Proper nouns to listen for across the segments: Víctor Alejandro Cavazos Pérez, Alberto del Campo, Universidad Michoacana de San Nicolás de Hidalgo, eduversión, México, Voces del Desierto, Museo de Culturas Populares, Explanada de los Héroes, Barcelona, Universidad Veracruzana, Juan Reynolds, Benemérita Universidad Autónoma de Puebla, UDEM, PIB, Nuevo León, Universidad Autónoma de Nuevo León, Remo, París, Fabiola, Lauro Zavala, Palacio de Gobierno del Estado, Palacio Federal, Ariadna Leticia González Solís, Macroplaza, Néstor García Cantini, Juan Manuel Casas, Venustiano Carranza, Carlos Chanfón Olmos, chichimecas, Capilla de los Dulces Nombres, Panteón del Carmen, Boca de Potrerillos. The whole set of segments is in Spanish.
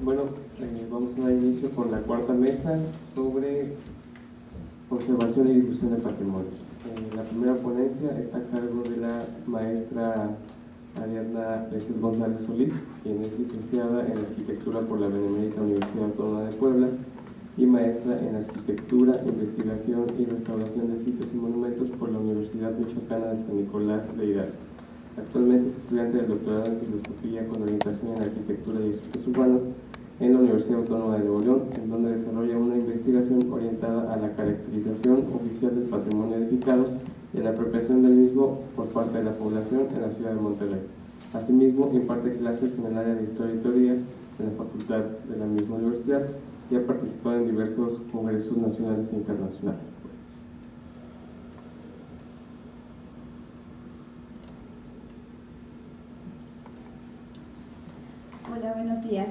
Bueno, vamos a dar inicio con la cuarta mesa sobre conservación y difusión de patrimonio. La primera ponencia está a cargo de la maestra Ariadna Leticia González Solís, quien es licenciada en Arquitectura por la Benemérita Universidad Autónoma de Puebla y maestra en Arquitectura, Investigación y Restauración de Sitios y Monumentos por la Universidad Michoacana de San Nicolás de Hidalgo. Actualmente es estudiante del doctorado en Filosofía con orientación en Arquitectura y Estudios Urbanos en la Universidad Autónoma de Nuevo León, en donde desarrolla una investigación orientada a la caracterización oficial del patrimonio edificado y a la apropiación del mismo por parte de la población en la ciudad de Monterrey. Asimismo, imparte clases en el área de Historia y Teoría en la facultad de la misma universidad y ha participado en diversos congresos nacionales e internacionales. Hola, buenos días.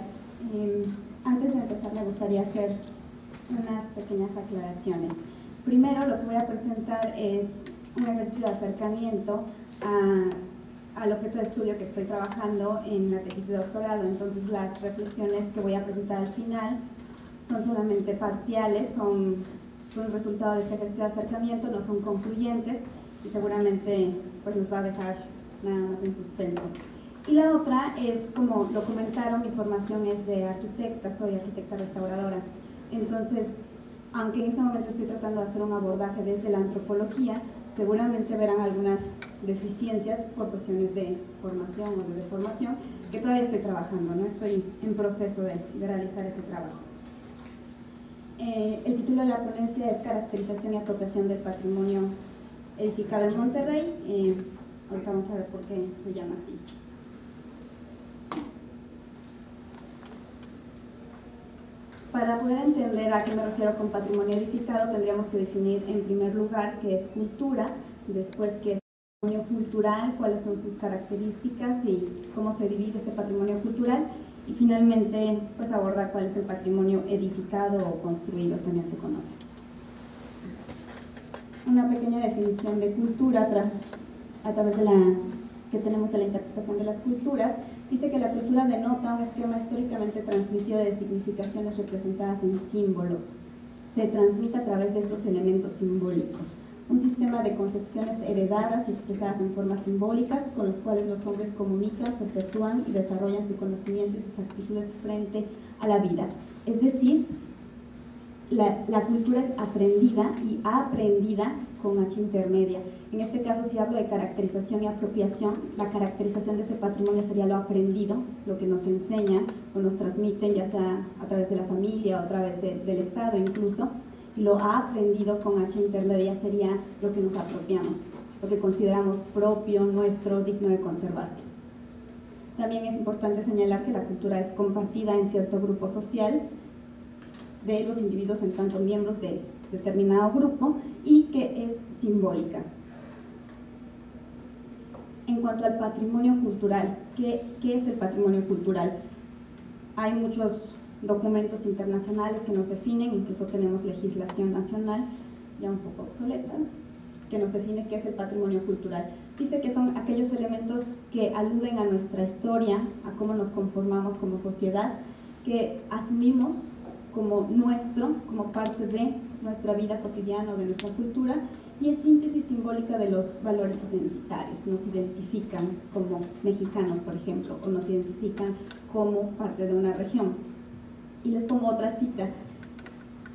Antes de empezar me gustaría hacer unas pequeñas aclaraciones. Primero, lo que voy a presentar es un ejercicio de acercamiento al objeto de estudio que estoy trabajando en la tesis de doctorado. Entonces, las reflexiones que voy a presentar al final son solamente parciales, son el resultado de este ejercicio de acercamiento, no son concluyentes y seguramente pues, nos va a dejar nada más en suspenso. Y la otra es, como lo comentaron, mi formación es de arquitecta, soy arquitecta restauradora. Entonces, aunque en este momento estoy tratando de hacer un abordaje desde la antropología, seguramente verán algunas deficiencias por cuestiones de formación o de deformación que todavía estoy trabajando, ¿no? Estoy en proceso de realizar ese trabajo. El título de la ponencia es Caracterización y apropiación del patrimonio edificado en Monterrey. Ahorita vamos a ver por qué se llama así. Para poder entender a qué me refiero con patrimonio edificado, tendríamos que definir en primer lugar qué es cultura, después qué es patrimonio cultural, cuáles son sus características y cómo se divide este patrimonio cultural, y finalmente pues abordar cuál es el patrimonio edificado o construido, también se conoce. Una pequeña definición de cultura a través de la interpretación de las culturas. Dice que la cultura denota un esquema históricamente transmitido de significaciones representadas en símbolos. Se transmite a través de estos elementos simbólicos. Un sistema de concepciones heredadas y expresadas en formas simbólicas, con los cuales los hombres comunican, perpetúan y desarrollan su conocimiento y sus actitudes frente a la vida. Es decir, la cultura es aprendida y aprendida con H intermedia. En este caso, si hablo de caracterización y apropiación, la caracterización de ese patrimonio sería lo aprendido, lo que nos enseñan o nos transmiten, ya sea a través de la familia o a través del Estado incluso. Lo aprendido con H intermedia sería lo que nos apropiamos, lo que consideramos propio, nuestro, digno de conservarse. También es importante señalar que la cultura es compartida en cierto grupo social, de los individuos en tanto miembros de determinado grupo, y que es simbólica. En cuanto al patrimonio cultural, ¿qué es el patrimonio cultural? Hay muchos documentos internacionales que nos definen, incluso tenemos legislación nacional, ya un poco obsoleta, que nos define qué es el patrimonio cultural. Dice que son aquellos elementos que aluden a nuestra historia, a cómo nos conformamos como sociedad, que asumimos como nuestro, como parte de nuestra vida cotidiana o de nuestra cultura, y es síntesis simbólica de los valores identitarios. Nos identifican como mexicanos, por ejemplo, o nos identifican como parte de una región. Y les pongo otra cita.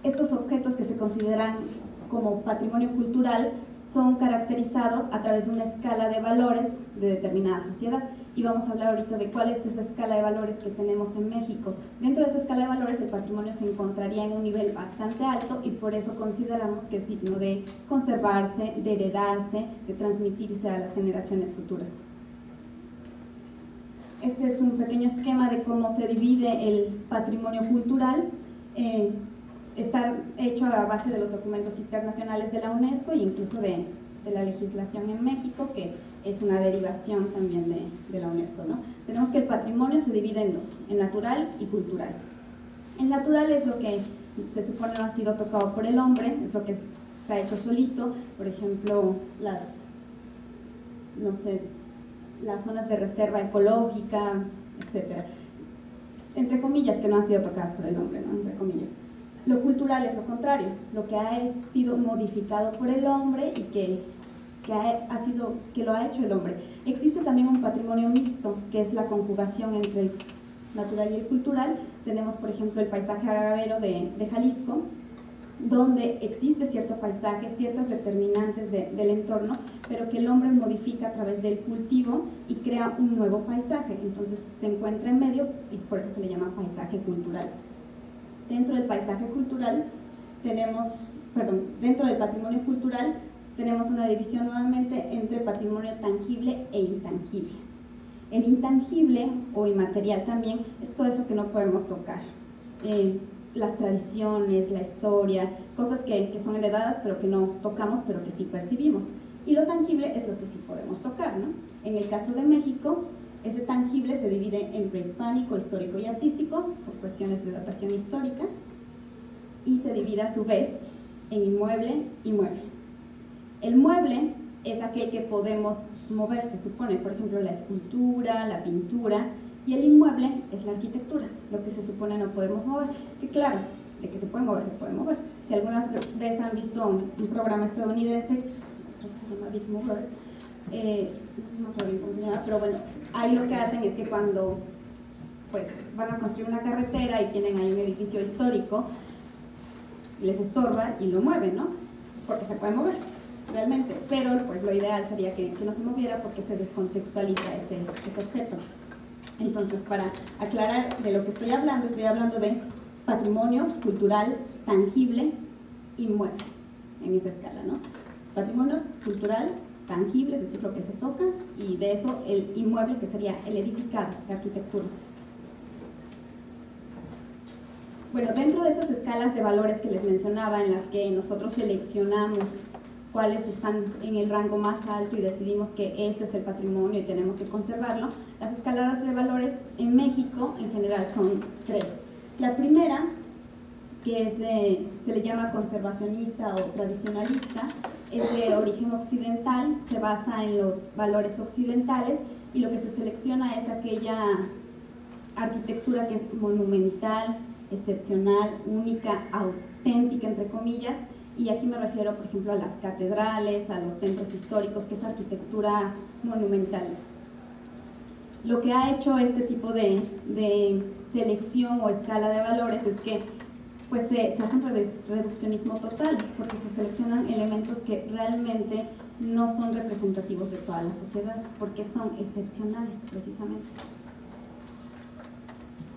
Estos objetos que se consideran como patrimonio cultural son caracterizados a través de una escala de valores de determinada sociedad. Y vamos a hablar ahorita de cuál es esa escala de valores que tenemos en México. Dentro de esa escala de valores, el patrimonio se encontraría en un nivel bastante alto y por eso consideramos que es digno de conservarse, de heredarse, de transmitirse a las generaciones futuras. Este es un pequeño esquema de cómo se divide el patrimonio cultural. Está hecho a base de los documentos internacionales de la UNESCO e incluso de la legislación en México, que es una derivación también de la UNESCO, ¿no? Tenemos que el patrimonio se divide en dos, en natural y cultural. El natural es lo que se supone no ha sido tocado por el hombre, es lo que se ha hecho solito, por ejemplo, las zonas de reserva ecológica, etc. entre comillas, que no han sido tocadas por el hombre, ¿no? Entre comillas. Lo cultural es lo contrario, lo que ha sido modificado por el hombre y que lo ha hecho el hombre. Existe también un patrimonio mixto, que es la conjugación entre el natural y el cultural. Tenemos, por ejemplo, el paisaje agavero de Jalisco, donde existe cierto paisaje, ciertas determinantes del entorno, pero que el hombre modifica a través del cultivo y crea un nuevo paisaje. Entonces se encuentra en medio y por eso se le llama paisaje cultural. Dentro del patrimonio cultural tenemos una división nuevamente entre patrimonio tangible e intangible. El intangible o inmaterial también es todo eso que no podemos tocar. Las tradiciones, la historia, cosas que son heredadas pero que no tocamos, pero que sí percibimos. Y lo tangible es lo que sí podemos tocar, ¿no? En el caso de México, ese tangible se divide en prehispánico, histórico y artístico, por cuestiones de datación histórica, y se divide a su vez en inmueble y mueble. El mueble es aquel que podemos mover, se supone, por ejemplo, la escultura, la pintura, y el inmueble es la arquitectura, lo que se supone no podemos mover, que claro, de que se puede mover, se puede mover. Si algunas veces han visto un programa estadounidense, creo que se llama Big Movers, no me acuerdo cómo se llama, pero bueno, ahí lo que hacen es que cuando pues, van a construir una carretera y tienen ahí un edificio histórico, les estorba y lo mueven, ¿no? Porque se puede mover, realmente, pero pues lo ideal sería que no se moviera porque se descontextualiza ese objeto. Entonces, para aclarar de lo que estoy hablando de patrimonio cultural tangible y mueble, en esa escala, ¿no? Patrimonio cultural tangible, es decir, lo que se toca, y de eso el inmueble, que sería el edificado, la arquitectura. Bueno, dentro de esas escalas de valores que les mencionaba, en las que nosotros seleccionamos cuáles están en el rango más alto y decidimos que ese es el patrimonio y tenemos que conservarlo, las escaladas de valores en México en general son tres. La primera, que es se le llama conservacionista o tradicionalista, es de origen occidental, se basa en los valores occidentales y lo que se selecciona es aquella arquitectura que es monumental, excepcional, única, auténtica, entre comillas. Y aquí me refiero, por ejemplo, a las catedrales, a los centros históricos, que es arquitectura monumental. Lo que ha hecho este tipo de selección o escala de valores es que pues, se hace un reduccionismo total, porque se seleccionan elementos que realmente no son representativos de toda la sociedad, porque son excepcionales, precisamente.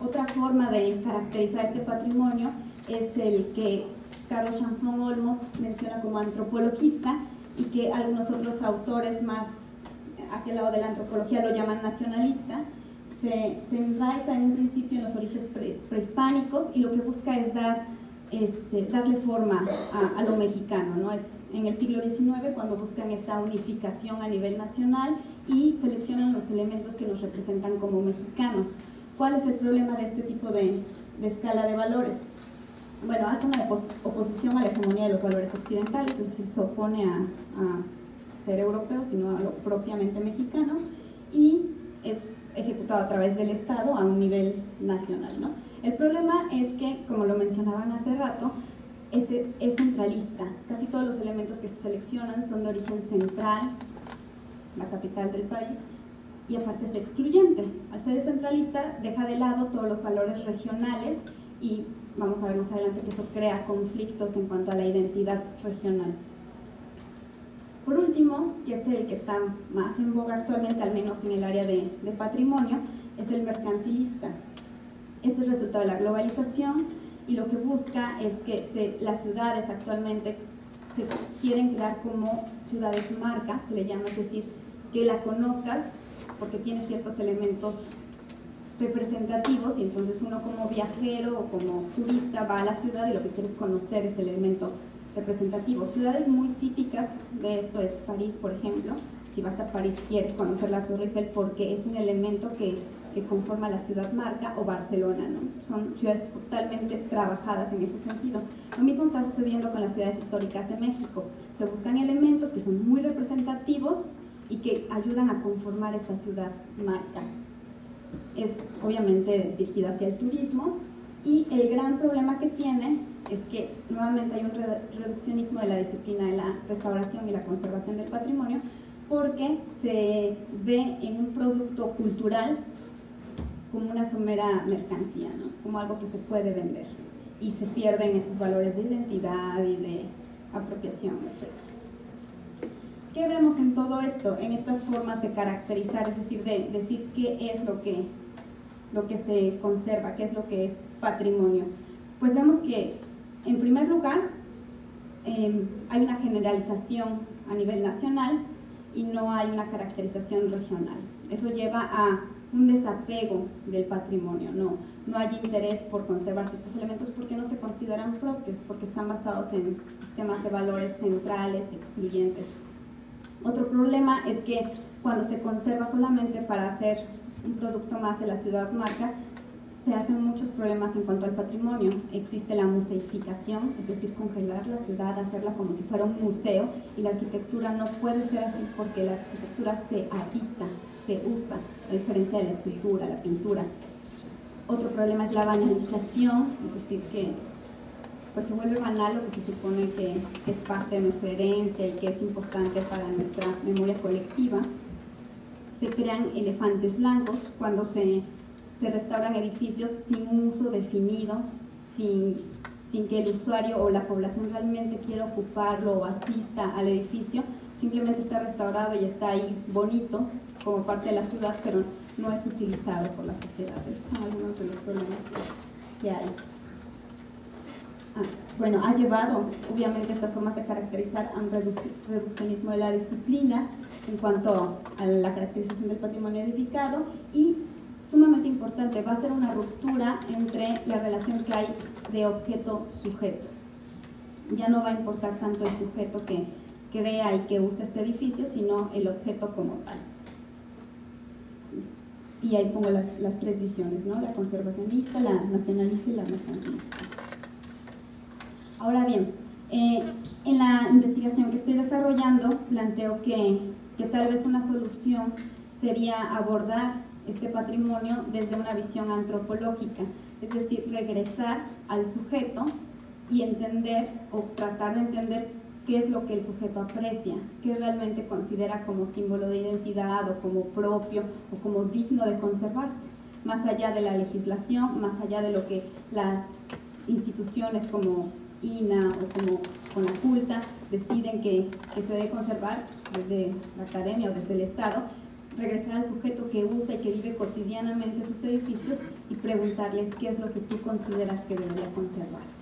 Otra forma de caracterizar este patrimonio es el que Carlos Chanfón Olmos menciona como antropologista y que algunos otros autores más hacia el lado de la antropología lo llaman nacionalista. Se enraiza en un principio en los orígenes prehispánicos y lo que busca es darle forma a lo mexicano, ¿no? Es en el siglo XIX cuando buscan esta unificación a nivel nacional y seleccionan los elementos que nos representan como mexicanos. ¿Cuál es el problema de este tipo de escala de valores? Bueno, hace una oposición a la hegemonía de los valores occidentales, es decir, se opone a ser europeo, sino a lo propiamente mexicano, y es ejecutado a través del Estado a un nivel nacional, ¿no? El problema es que, como lo mencionaban hace rato, es centralista. Casi todos los elementos que se seleccionan son de origen central, la capital del país, y aparte es excluyente. Al ser centralista, deja de lado todos los valores regionales y vamos a ver más adelante que eso crea conflictos en cuanto a la identidad regional. Por último, que es el que está más en boga actualmente, al menos en el área de patrimonio, es el mercantilista. Este es resultado de la globalización y lo que busca es que las ciudades actualmente se quieren crear como ciudades marca, se le llama, es decir, que la conozcas porque tiene ciertos elementos representativos y entonces uno como viajero o como turista va a la ciudad y lo que quieres conocer es el elemento representativo. Ciudades muy típicas de esto es París, por ejemplo. Si vas a París quieres conocer la Torre Eiffel porque es un elemento que conforma la ciudad marca, o Barcelona, ¿no? Son ciudades totalmente trabajadas en ese sentido. Lo mismo está sucediendo con las ciudades históricas de México. Se buscan elementos que son muy representativos y que ayudan a conformar esta ciudad marca. es obviamente dirigida hacia el turismo, y el gran problema que tiene es que nuevamente hay un reduccionismo de la disciplina de la restauración y la conservación del patrimonio, porque se ve en un producto cultural como una somera mercancía, ¿no? Como algo que se puede vender, y se pierden estos valores de identidad y de apropiación, etc. ¿Qué vemos en todo esto? En estas formas de caracterizar, es decir, de decir qué es lo que se conserva, qué es lo que es patrimonio. Pues vemos que, en primer lugar, hay una generalización a nivel nacional y no hay una caracterización regional. Eso lleva a un desapego del patrimonio, no hay interés por conservar ciertos elementos porque no se consideran propios, porque están basados en sistemas de valores centrales, excluyentes. Otro problema es que cuando se conserva solamente para hacer un producto más de la ciudad marca, se hacen muchos problemas en cuanto al patrimonio. Existe la museificación, es decir, congelar la ciudad, hacerla como si fuera un museo, y la arquitectura no puede ser así porque la arquitectura se habita, se usa, a diferencia de la escultura, la pintura. Otro problema es la banalización, es decir, que pues se vuelve banal lo que se supone que es parte de nuestra herencia y que es importante para nuestra memoria colectiva. Se crean elefantes blancos cuando se restauran edificios sin un uso definido, sin que el usuario o la población realmente quiera ocuparlo o asista al edificio. Simplemente está restaurado y está ahí bonito como parte de la ciudad, pero no es utilizado por la sociedad. Esos son algunos de los problemas que hay. Bueno, ha llevado, obviamente, estas formas de caracterizar a un reduccionismo de la disciplina en cuanto a la caracterización del patrimonio edificado, y sumamente importante, va a ser una ruptura entre la relación que hay de objeto-sujeto. Ya no va a importar tanto el sujeto que crea y que usa este edificio, sino el objeto como tal. Y ahí pongo las tres visiones, ¿no? La conservacionista, la nacionalista y la nacionalista. Ahora bien, en la investigación que estoy desarrollando, planteo que tal vez una solución sería abordar este patrimonio desde una visión antropológica, es decir, regresar al sujeto y entender o tratar de entender qué es lo que el sujeto aprecia, qué realmente considera como símbolo de identidad o como propio o como digno de conservarse, más allá de la legislación, más allá de lo que las instituciones como INAH o como con la culta deciden que se debe conservar desde la academia o desde el Estado. Regresar al sujeto que usa y que vive cotidianamente sus edificios y preguntarles qué es lo que tú consideras que debería conservarse.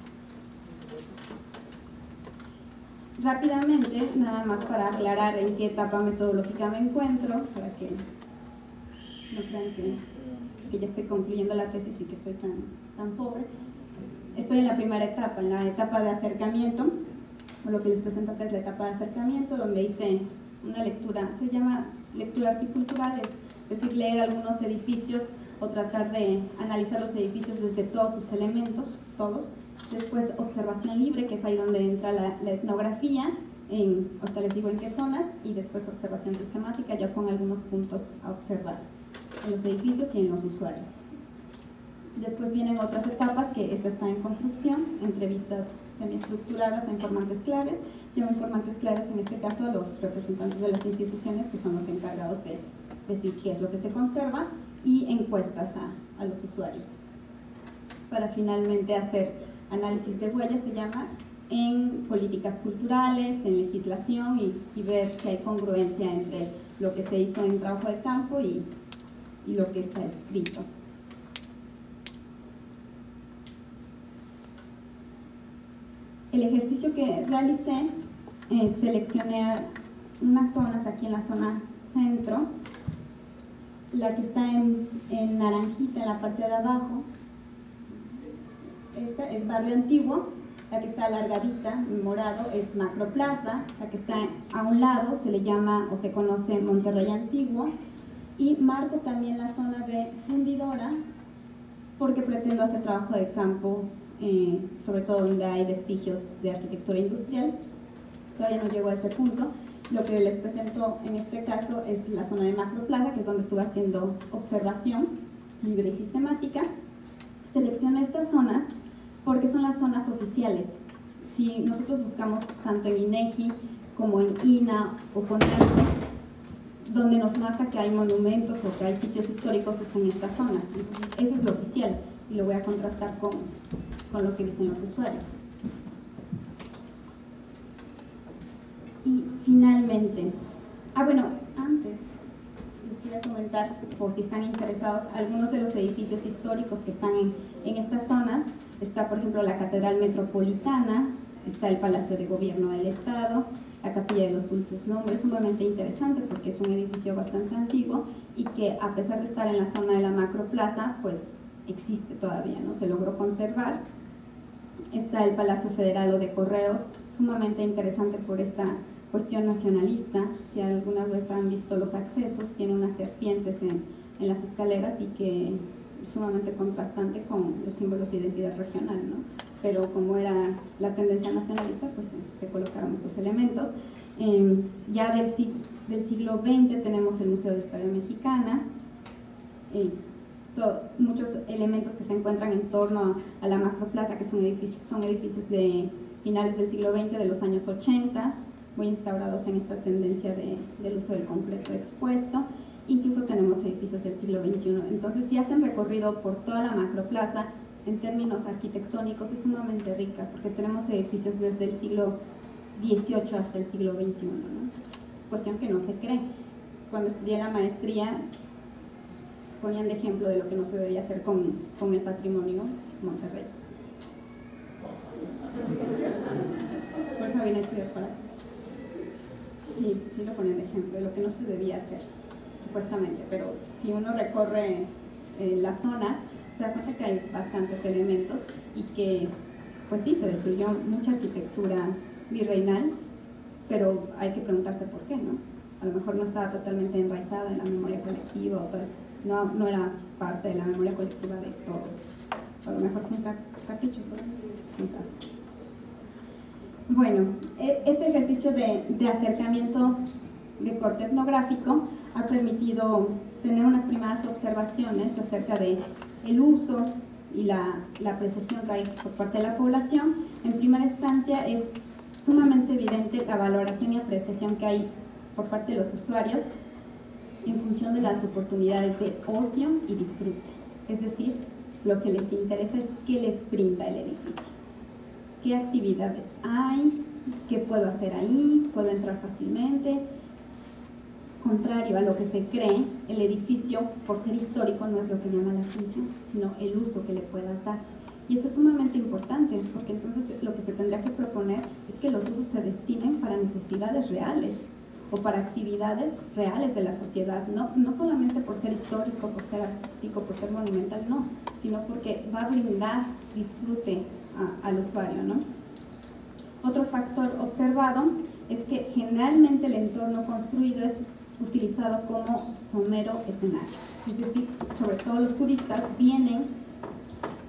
Rápidamente, nada más para aclarar en qué etapa metodológica me encuentro, para que no crean que ya estoy concluyendo la tesis y que estoy tan pobre. Estoy en la primera etapa, en la etapa de acercamiento, o lo que les presento acá es la etapa de acercamiento, donde hice una lectura, se llama lectura articultural, es decir, leer algunos edificios o tratar de analizar los edificios desde todos sus elementos, todos. Después observación libre, que es ahí donde entra la etnografía, ahorita les digo en qué zonas, y después observación sistemática, ya con algunos puntos a observar en los edificios y en los usuarios. Después vienen otras etapas, que esta está en construcción, entrevistas semiestructuradas a informantes claves. Llamo informantes claves en este caso a los representantes de las instituciones, que son los encargados de decir qué es lo que se conserva, y encuestas a los usuarios. Para finalmente hacer análisis de huellas, se llama, en políticas culturales, en legislación, y ver si hay congruencia entre lo que se hizo en trabajo de campo y lo que está escrito. El ejercicio que realicé, seleccioné unas zonas aquí en la zona centro, la que está en naranjita en la parte de abajo, esta es Barrio Antiguo, la que está alargadita, en morado, es Macroplaza, la que está a un lado se le llama o se conoce Monterrey Antiguo, y marco también la zona de Fundidora porque pretendo hacer trabajo de campo, sobre todo donde hay vestigios de arquitectura industrial. Todavía no llego a ese punto. Lo que les presento en este caso es la zona de Macroplaza, que es donde estuve haciendo observación, libre y sistemática, selecciona estas zonas porque son las zonas oficiales. Si nosotros buscamos tanto en INEGI como en INAH o con el, donde nos marca que hay monumentos o que hay sitios históricos, es en estas zonas. Entonces, eso es lo oficial y lo voy a contrastar con lo que dicen los usuarios. Y finalmente, antes les quería comentar, por si están interesados, algunos de los edificios históricos que están en estas zonas. Está, por ejemplo, la Catedral Metropolitana, está el Palacio de Gobierno del Estado, la Capilla de los Dulces Nombres, sumamente interesante porque es un edificio bastante antiguo y que, a pesar de estar en la zona de la Macroplaza, pues existe todavía, ¿no? Se logró conservar. Está el Palacio Federal o de Correos, sumamente interesante por esta cuestión nacionalista. Si alguna vez han visto los accesos, tiene unas serpientes en las escaleras y que es sumamente contrastante con los símbolos de identidad regional, ¿no? Pero como era la tendencia nacionalista, pues se colocaron estos elementos. Ya del siglo XX tenemos el Museo de Historia Mexicana, muchos elementos que se encuentran en torno a la Macroplaza, que son edificios de finales del siglo XX, de los años 80, muy instaurados en esta tendencia del uso del completo expuesto. Incluso tenemos edificios del siglo XXI. Entonces, si hacen recorrido por toda la Macroplaza, en términos arquitectónicos es sumamente rica, porque tenemos edificios desde el siglo XVIII hasta el siglo XXI, ¿no? Cuestión que no se cree. Cuando estudié la maestría, ponían de ejemplo de lo que no se debería hacer con el patrimonio Monterrey. Por eso vine a estudiar para acá. Sí, sí lo ponen de ejemplo, de lo que no se debía hacer, supuestamente, pero si uno recorre las zonas, se da cuenta que hay bastantes elementos y que, pues sí, se destruyó mucha arquitectura virreinal, pero hay que preguntarse por qué, ¿no? A lo mejor no estaba totalmente enraizada en la memoria colectiva, no era parte de la memoria colectiva de todos. A lo mejor fue un capricho, ¿no? Bueno, este ejercicio de acercamiento de corte etnográfico ha permitido tener unas primeras observaciones acerca del uso y la apreciación que hay por parte de la población. En primera instancia, es sumamente evidente la valoración y apreciación que hay por parte de los usuarios en función de las oportunidades de ocio y disfrute. Es decir, lo que les interesa es qué les brinda el edificio. ¿Qué actividades hay? ¿Qué puedo hacer ahí? ¿Puedo entrar fácilmente? Contrario a lo que se cree, el edificio, por ser histórico, no es lo que llama la atención, sino el uso que le puedas dar. Y eso es sumamente importante, porque entonces lo que se tendría que proponer es que los usos se destinen para necesidades reales o para actividades reales de la sociedad, no solamente por ser histórico, por ser artístico, por ser monumental, no, sino porque va a brindar disfrute al usuario, ¿no? Otro factor observado es que generalmente el entorno construido es utilizado como somero escenario, es decir, sobre todo los turistas vienen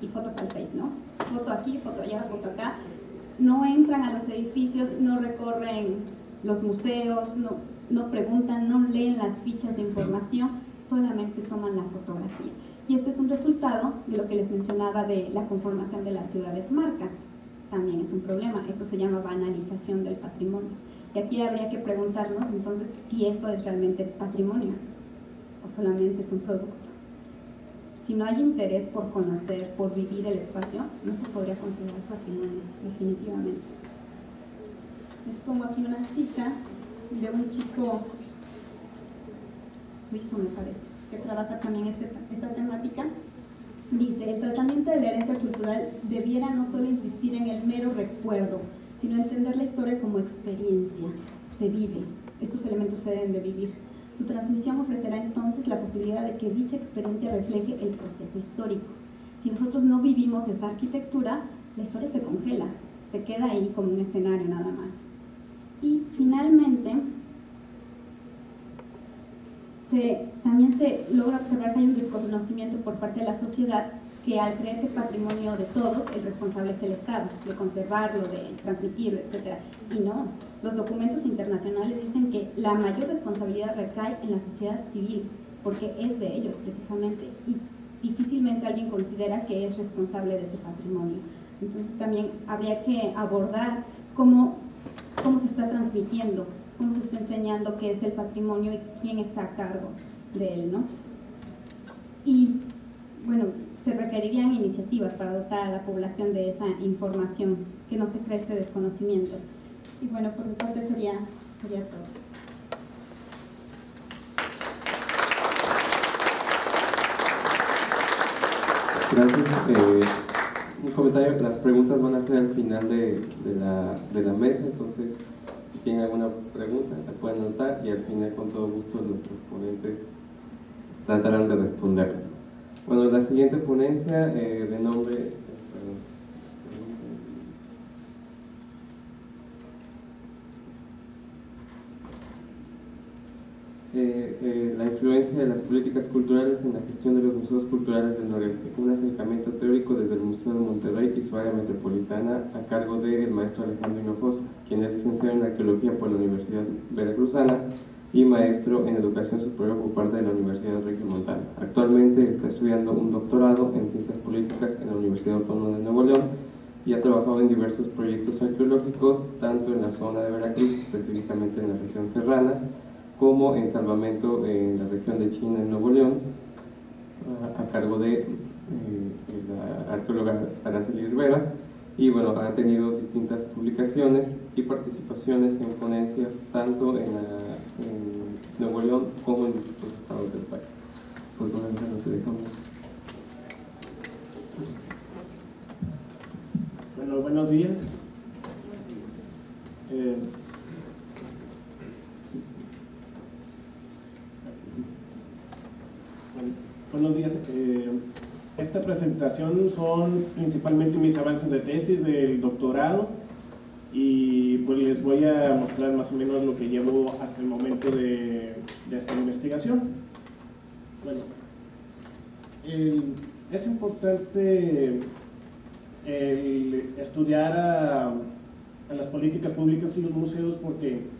y foto para el país, ¿no? Foto aquí, foto allá, foto acá, no entran a los edificios, no recorren los museos, no preguntan, no leen las fichas de información, solamente toman la fotografía. Y este es un resultado de lo que les mencionaba de la conformación de las ciudades marca. También es un problema, eso se llama banalización del patrimonio. Y aquí habría que preguntarnos entonces si eso es realmente patrimonio o solamente es un producto. Si no hay interés por conocer, por vivir el espacio, no se podría considerar patrimonio, definitivamente. Les pongo aquí una cita de un chico suizo, me parece, que trabaja también esta temática. Dice: el tratamiento de la herencia cultural debiera no solo insistir en el mero recuerdo, sino entender la historia como experiencia. Se vive, estos elementos se deben de vivir. Su transmisión ofrecerá entonces la posibilidad de que dicha experiencia refleje el proceso histórico. Si nosotros no vivimos esa arquitectura, la historia se congela, se queda ahí como un escenario nada más. Y finalmente, también se logra observar que hay un desconocimiento por parte de la sociedad, que al creer que es patrimonio de todos, el responsable es el Estado, de conservarlo, de transmitirlo, etc. Y no, los documentos internacionales dicen que la mayor responsabilidad recae en la sociedad civil, porque es de ellos precisamente, y difícilmente alguien considera que es responsable de ese patrimonio. Entonces también habría que abordar cómo se está transmitiendo, cómo se está enseñando qué es el patrimonio y quién está a cargo de él, ¿no? Y bueno, se requerirían iniciativas para dotar a la población de esa información, que no se cree este desconocimiento. Y bueno, por mi parte sería todo. Gracias. Un comentario, las preguntas van a ser al final de la mesa, entonces si tienen alguna pregunta la pueden anotar y al final con todo gusto nuestros ponentes tratarán de responderlas. Bueno, la siguiente ponencia de nombre... la influencia de las políticas culturales en la gestión de los museos culturales del noreste, un acercamiento teórico desde el Museo de Monterrey y su área metropolitana a cargo del maestro Alejandro Hinojosa, quien es licenciado en Arqueología por la Universidad Veracruzana y maestro en Educación Superior por parte de la Universidad Enrique Montana. Actualmente está estudiando un doctorado en Ciencias Políticas en la Universidad Autónoma de Nuevo León y ha trabajado en diversos proyectos arqueológicos, tanto en la zona de Veracruz, específicamente en la región serrana, como en salvamento en la región de China, en Nuevo León, a cargo de la arqueóloga Araceli Rivera. Y bueno, ha tenido distintas publicaciones y participaciones en ponencias tanto en Nuevo León como en distintos estados del país. Por lo tanto, no te dejamos. Bueno, buenos días. Buenos días. Esta presentación son principalmente mis avances de tesis del doctorado y pues les voy a mostrar más o menos lo que llevo hasta el momento de esta investigación. Bueno, es importante estudiar a las políticas públicas y los museos porque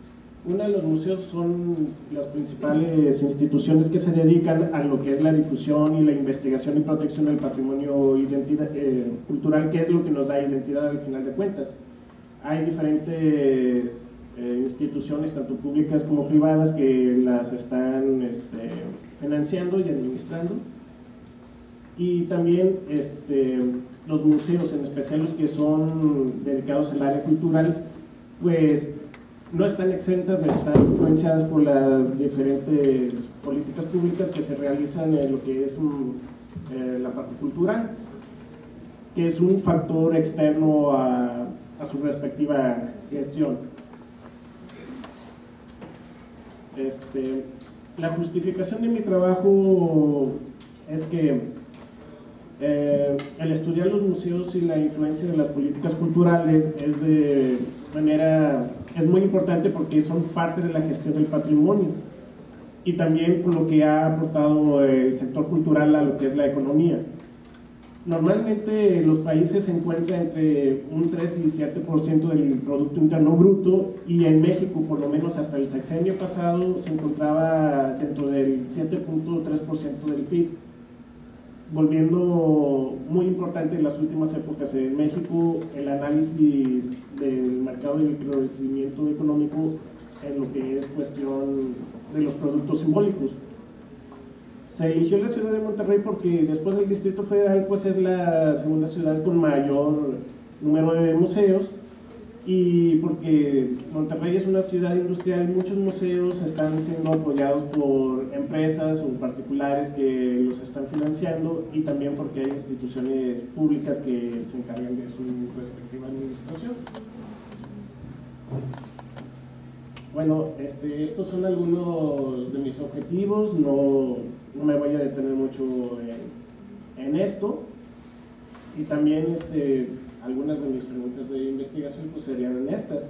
uno de los museos son las principales instituciones que se dedican a lo que es la difusión y la investigación y protección del patrimonio cultural, que es lo que nos da identidad al final de cuentas. Hay diferentes instituciones, tanto públicas como privadas, que las están financiando y administrando. Y también los museos, en especial los que son dedicados al área cultural, pues no están exentas de estar influenciadas por las diferentes políticas públicas que se realizan en lo que es la parte cultural, que es un factor externo a su respectiva gestión. La justificación de mi trabajo es que el estudiar los museos y la influencia de las políticas culturales es de manera... es muy importante porque son parte de la gestión del patrimonio y también por lo que ha aportado el sector cultural a lo que es la economía. Normalmente los países se encuentran entre un 3 y 7% del Producto Interno Bruto y en México, por lo menos hasta el sexenio pasado, se encontraba dentro del 7.3% del PIB, volviendo muy importante en las últimas épocas en México el análisis del mercado y el crecimiento económico en lo que es cuestión de los productos simbólicos. Se eligió la ciudad de Monterrey porque después del Distrito Federal pues es la segunda ciudad con mayor número de museos y porque Monterrey es una ciudad industrial y muchos museos están siendo apoyados por empresas o particulares que los están financiando y también porque hay instituciones públicas que se encargan de su respectiva administración. Bueno, estos son algunos de mis objetivos, no me voy a detener mucho en esto y también algunas de mis preguntas de investigación pues serían estas.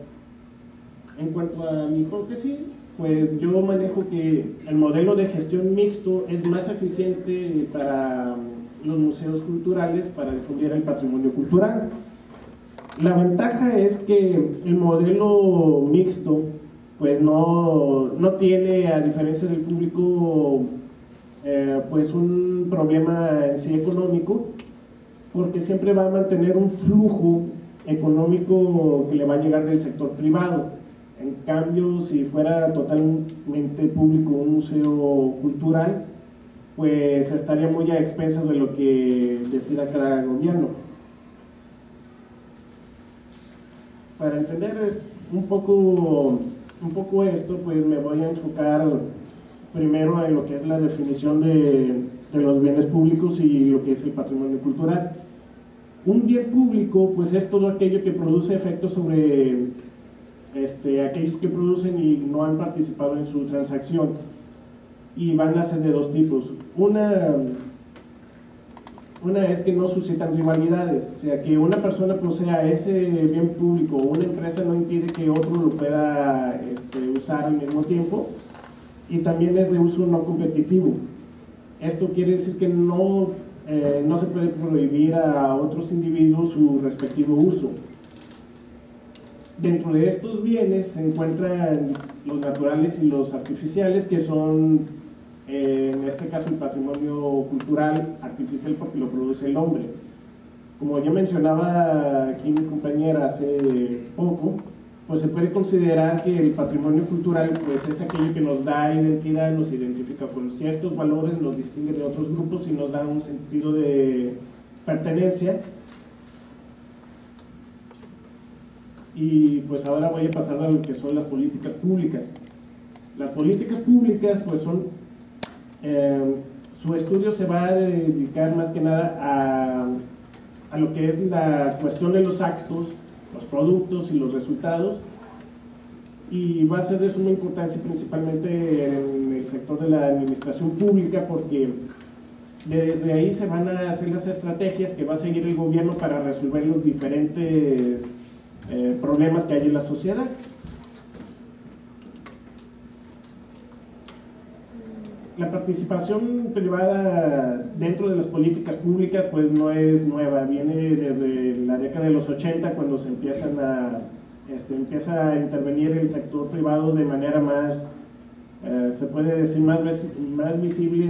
En cuanto a mi hipótesis, pues yo manejo que el modelo de gestión mixto es más eficiente para los museos culturales para difundir el patrimonio cultural. La ventaja es que el modelo mixto pues no tiene, a diferencia del público, pues un problema en sí económico, porque siempre va a mantener un flujo económico que le va a llegar del sector privado. En cambio, si fuera totalmente público un museo cultural, pues estaría muy a expensas de lo que decida cada gobierno. Para entender un poco esto, pues me voy a enfocar primero en lo que es la definición de los bienes públicos y lo que es el patrimonio cultural. Un bien público, pues es todo aquello que produce efectos sobre aquellos que producen y no han participado en su transacción, y van a ser de dos tipos. Una es que no suscitan rivalidades, o sea, que una persona posea ese bien público o una empresa no impide que otro lo pueda usar al mismo tiempo, y también es de uso no competitivo. Esto quiere decir que no se puede prohibir a otros individuos su respectivo uso. Dentro de estos bienes se encuentran los naturales y los artificiales, que son, en este caso, el patrimonio cultural artificial porque lo produce el hombre. Como yo mencionaba aquí mi compañera hace poco, pues se puede considerar que el patrimonio cultural pues es aquello que nos da identidad, nos identifica con ciertos valores, nos distingue de otros grupos y nos da un sentido de pertenencia. Y pues ahora voy a pasar a lo que son las políticas públicas. Las políticas públicas pues son, su estudio se va a dedicar más que nada a lo que es la cuestión de los actos, los productos y los resultados, y va a ser de suma importancia principalmente en el sector de la administración pública, porque desde ahí se van a hacer las estrategias que va a seguir el gobierno para resolver los diferentes problemas que hay en la sociedad. La participación privada dentro de las políticas públicas pues no es nueva, viene desde la década de los 80, cuando se empieza a intervenir el sector privado de manera más, se puede decir, más visible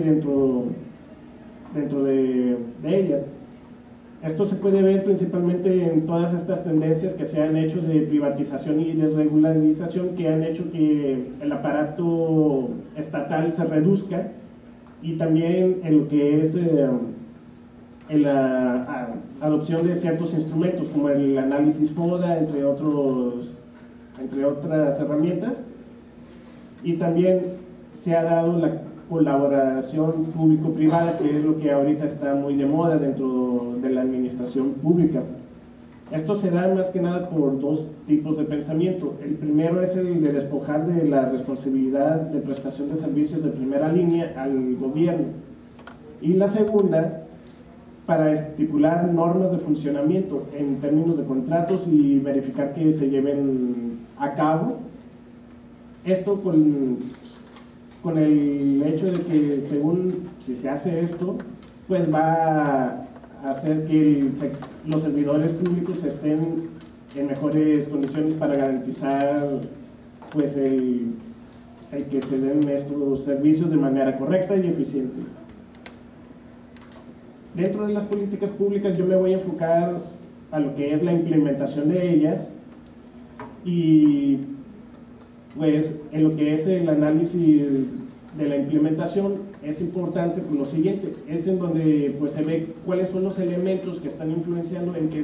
dentro de ellas. Esto se puede ver principalmente en todas estas tendencias que se han hecho de privatización y desregularización, que han hecho que el aparato estatal se reduzca, y también en lo que es en la adopción de ciertos instrumentos como el análisis FODA, entre otras herramientas. Y también se ha dado la colaboración público-privada, que es lo que ahorita está muy de moda dentro de la administración pública. Esto se da más que nada por dos tipos de pensamiento. El primero es el de despojar de la responsabilidad de prestación de servicios de primera línea al gobierno, y la segunda para estipular normas de funcionamiento en términos de contratos y verificar que se lleven a cabo. Esto con el hecho de que, según si se hace esto, pues va a hacer que los servidores públicos estén en mejores condiciones para garantizar pues el que se den estos servicios de manera correcta y eficiente. Dentro de las políticas públicas yo me voy a enfocar a lo que es la implementación de ellas, y pues en lo que es el análisis de la implementación es importante por lo siguiente: es en donde pues se ve cuáles son los elementos que están influenciando en que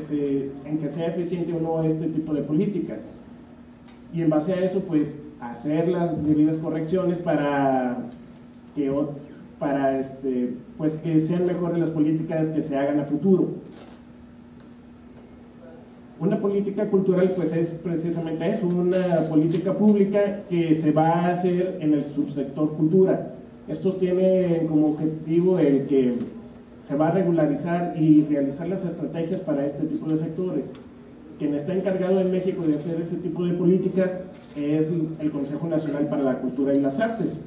sea eficiente o no este tipo de políticas, y en base a eso pues hacer las debidas correcciones para que sean mejores las políticas que se hagan a futuro. Una política cultural pues es precisamente eso, una política pública que se va a hacer en el subsector cultura. Estos tienen como objetivo el que se va a regularizar y realizar las estrategias para este tipo de sectores. Quien está encargado en México de hacer ese tipo de políticas es el Consejo Nacional para la Cultura y las Artes.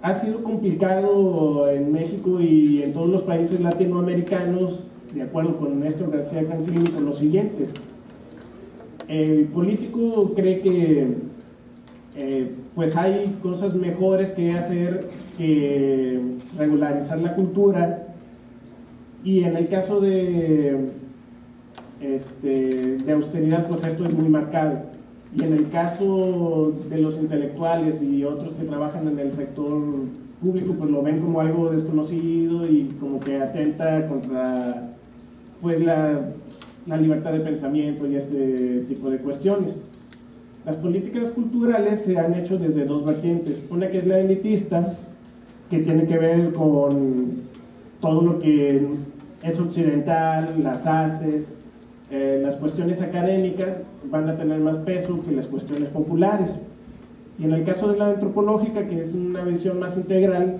Ha sido complicado en México y en todos los países latinoamericanos, de acuerdo con Néstor García Cantini, con lo siguiente: el político cree que pues hay cosas mejores que hacer que regularizar la cultura. Y en el caso de austeridad, pues esto es muy marcado. Y en el caso de los intelectuales y otros que trabajan en el sector público, pues lo ven como algo desconocido y como que atenta contra, pues, la libertad de pensamiento y este tipo de cuestiones. Las políticas culturales se han hecho desde dos vertientes. Una que es la elitista, que tiene que ver con todo lo que es occidental, las artes, las cuestiones académicas van a tener más peso que las cuestiones populares. Y en el caso de la antropológica, que es una visión más integral,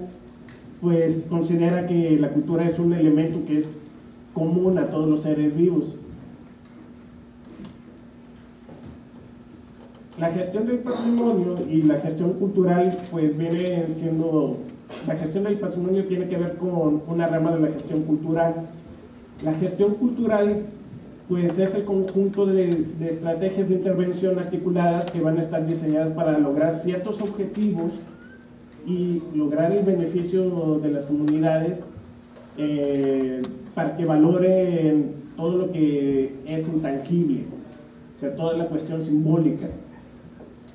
pues considera que la cultura es un elemento que es común a todos los seres vivos. La gestión del patrimonio y la gestión cultural, pues viene siendo... La gestión del patrimonio tiene que ver con una rama de la gestión cultural. La gestión cultural, pues, es el conjunto de estrategias de intervención articuladas que van a estar diseñadas para lograr ciertos objetivos y lograr el beneficio de las comunidades, para que valoren todo lo que es intangible, o sea, toda la cuestión simbólica.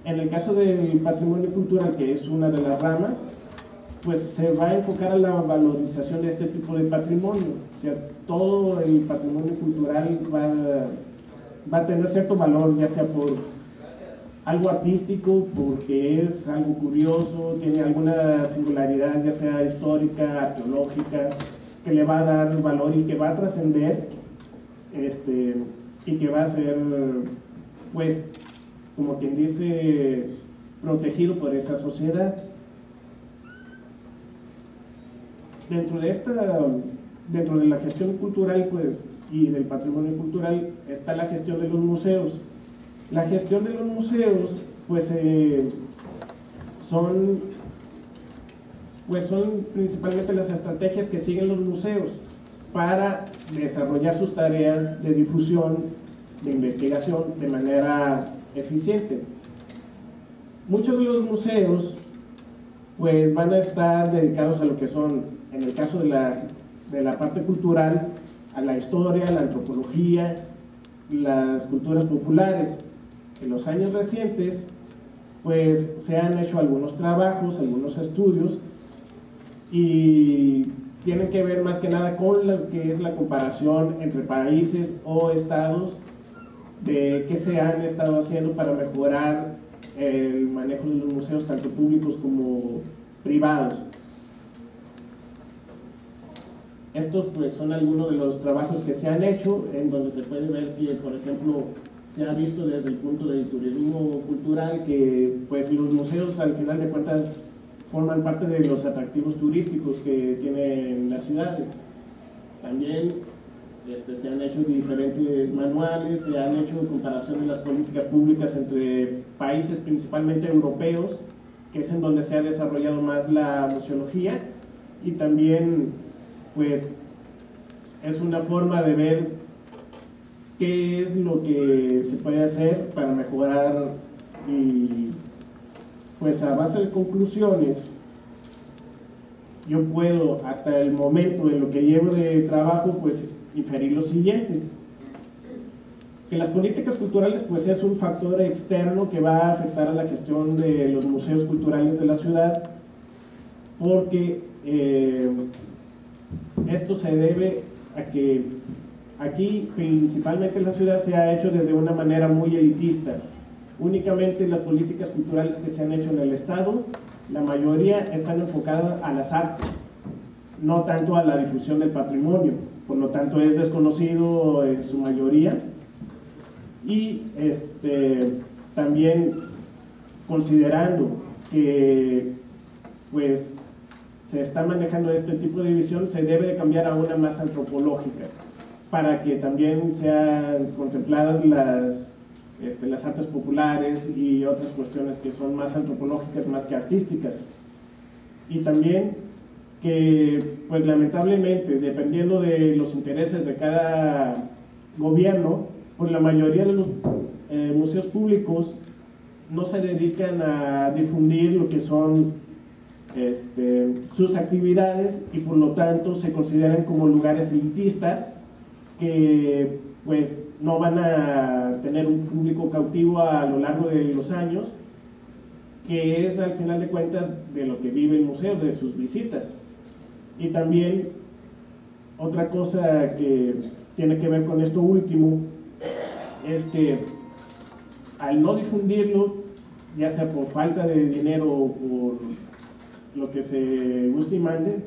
En el caso del patrimonio cultural, que es una de las ramas, pues se va a enfocar a la valorización de este tipo de patrimonio. O sea, todo el patrimonio cultural va a tener cierto valor, ya sea por algo artístico, porque es algo curioso, tiene alguna singularidad, ya sea histórica, arqueológica, que le va a dar valor y que va a trascender, y que va a ser, pues, como quien dice, protegido por esa sociedad. Dentro de la gestión cultural, pues, y del patrimonio cultural, está la gestión de los museos. La gestión de los museos, pues, son principalmente las estrategias que siguen los museos para desarrollar sus tareas de difusión, de investigación, de manera eficiente. Muchos de los museos, pues, van a estar dedicados a lo que son, en el caso de la parte cultural, a la historia, la antropología, las culturas populares. En los años recientes, pues, se han hecho algunos trabajos, algunos estudios, y tienen que ver más que nada con lo que es la comparación entre países o estados, de qué se han estado haciendo para mejorar el manejo de los museos, tanto públicos como privados. Estos, pues, son algunos de los trabajos que se han hecho, en donde se puede ver que, por ejemplo, se ha visto desde el punto del turismo cultural que, pues, los museos al final de cuentas forman parte de los atractivos turísticos que tienen las ciudades. También se han hecho diferentes manuales, se han hecho comparación de las políticas públicas entre países, principalmente europeos, que es en donde se ha desarrollado más la museología, y también, pues, es una forma de ver qué es lo que se puede hacer para mejorar. Y, pues, a base de conclusiones, yo puedo, hasta el momento de lo que llevo de trabajo, pues, inferir lo siguiente: que las políticas culturales, pues, es un factor externo que va a afectar a la gestión de los museos culturales de la ciudad, porque esto se debe a que aquí, principalmente en la ciudad, se ha hecho desde una manera muy elitista. Únicamente las políticas culturales que se han hecho en el Estado, la mayoría están enfocadas a las artes, no tanto a la difusión del patrimonio. Por lo tanto, es desconocido en su mayoría. Y también, considerando que, pues, se está manejando este tipo de división, se debe de cambiar a una más antropológica, para que también sean contempladas las artes populares y otras cuestiones que son más antropológicas más que artísticas. Y también que, pues, lamentablemente, dependiendo de los intereses de cada gobierno, pues la mayoría de los museos públicos no se dedican a difundir lo que son sus actividades y por lo tanto se consideran como lugares elitistas que pues no van a tener un público cautivo a lo largo de los años, que es al final de cuentas de lo que vive el museo, de sus visitas. Y también otra cosa que tiene que ver con esto último es que al no difundirlo, ya sea por falta de dinero o por lo que se guste y mande,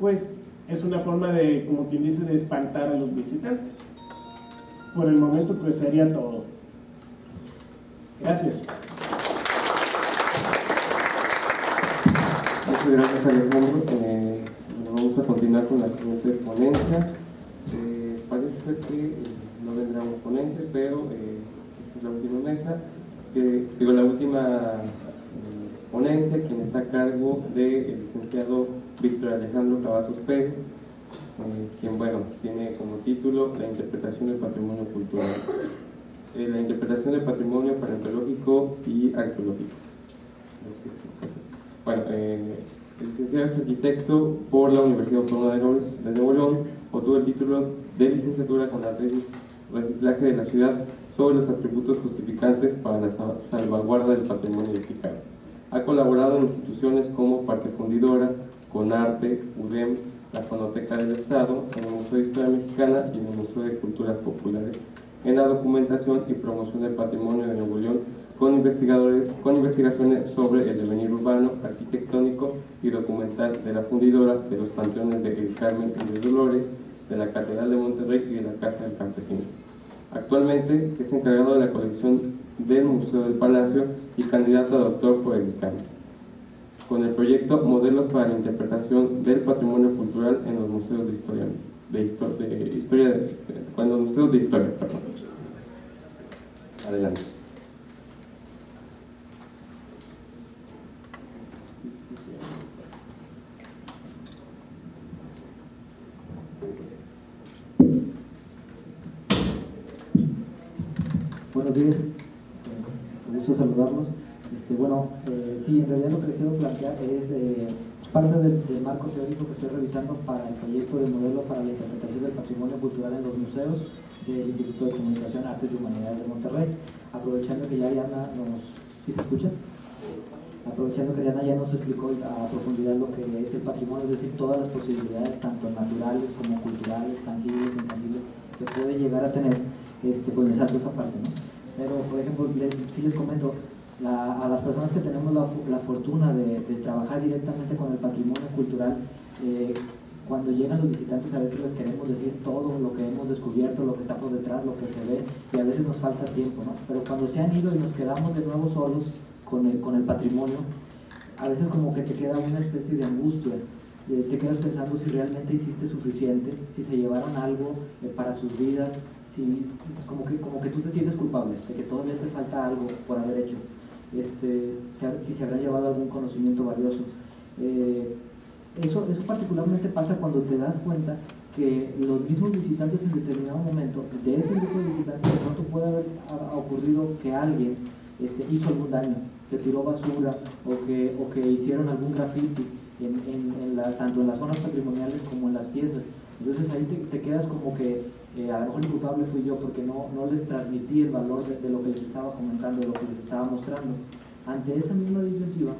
pues es una forma de, como quien dice, de espantar a los visitantes. Por el momento pues sería todo. Gracias. Muchas gracias, Alejandro. Vamos a continuar con la siguiente ponencia. Parece ser que no vendrá un ponente, pero esta es la última mesa, digo, la última ponencia, quien está a cargo del licenciado Víctor Alejandro Cavazos Pérez, quien, bueno, tiene como título la interpretación del patrimonio cultural, la interpretación del patrimonio paleontológico y arqueológico. Bueno, el licenciado es arquitecto por la Universidad Autónoma de Nuevo León, obtuvo el título de licenciatura con la tesis Reciclaje de la Ciudad sobre los atributos justificantes para la salvaguarda del patrimonio edificado. Ha colaborado en instituciones como Parque Fundidora, CONARTE, UDEM, la Fonoteca del Estado, en el Museo de Historia Mexicana y en el Museo de Culturas Populares, en la documentación y promoción del patrimonio de Nuevo León, con investigaciones sobre el devenir urbano, arquitectónico y documental de la Fundidora, de los panteones de El Carmen y de Dolores, de la Catedral de Monterrey y de la Casa del Campesino. Actualmente es encargado de la colección del Museo del Palacio y candidato a doctor por el INAH, con el proyecto Modelos para la Interpretación del Patrimonio Cultural en los Museos de Historia, perdón. Adelante. Buenos días, me gusta saludarlos. Bueno, sí, en realidad lo que les quiero plantear es parte del marco teórico que estoy revisando para el proyecto de modelo para la interpretación del patrimonio cultural en los museos del Instituto de Comunicación, Artes y Humanidades de Monterrey. Aprovechando que ya Ariadna ya nos explicó a profundidad lo que es el patrimonio, es decir, todas las posibilidades, tanto naturales como culturales, tangibles, intangibles, que puede llegar a tener con esa parte, ¿no? Pero, por ejemplo, sí les comento, a las personas que tenemos la fortuna de trabajar directamente con el patrimonio cultural, cuando llegan los visitantes a veces les queremos decir todo lo que hemos descubierto, lo que está por detrás, lo que se ve, y a veces nos falta tiempo, ¿no? Pero cuando se han ido y nos quedamos de nuevo solos con el patrimonio, a veces como que te queda una especie de angustia, te quedas pensando si realmente hiciste suficiente, si se llevaron algo para sus vidas, si, como que tú te sientes culpable, de que todavía te falta algo por haber hecho. Si se habrá llevado algún conocimiento valioso. Eso particularmente pasa cuando te das cuenta que los mismos visitantes en determinado momento, de ese grupo de visitantes, de pronto puede haber ocurrido que alguien hizo algún daño, que tiró basura o que hicieron algún graffiti, tanto en las zonas patrimoniales como en las piezas. Entonces ahí te quedas como que a lo mejor el culpable fui yo porque no les transmití el valor de lo que les estaba comentando, de lo que les estaba mostrando. Ante esa misma disyuntiva,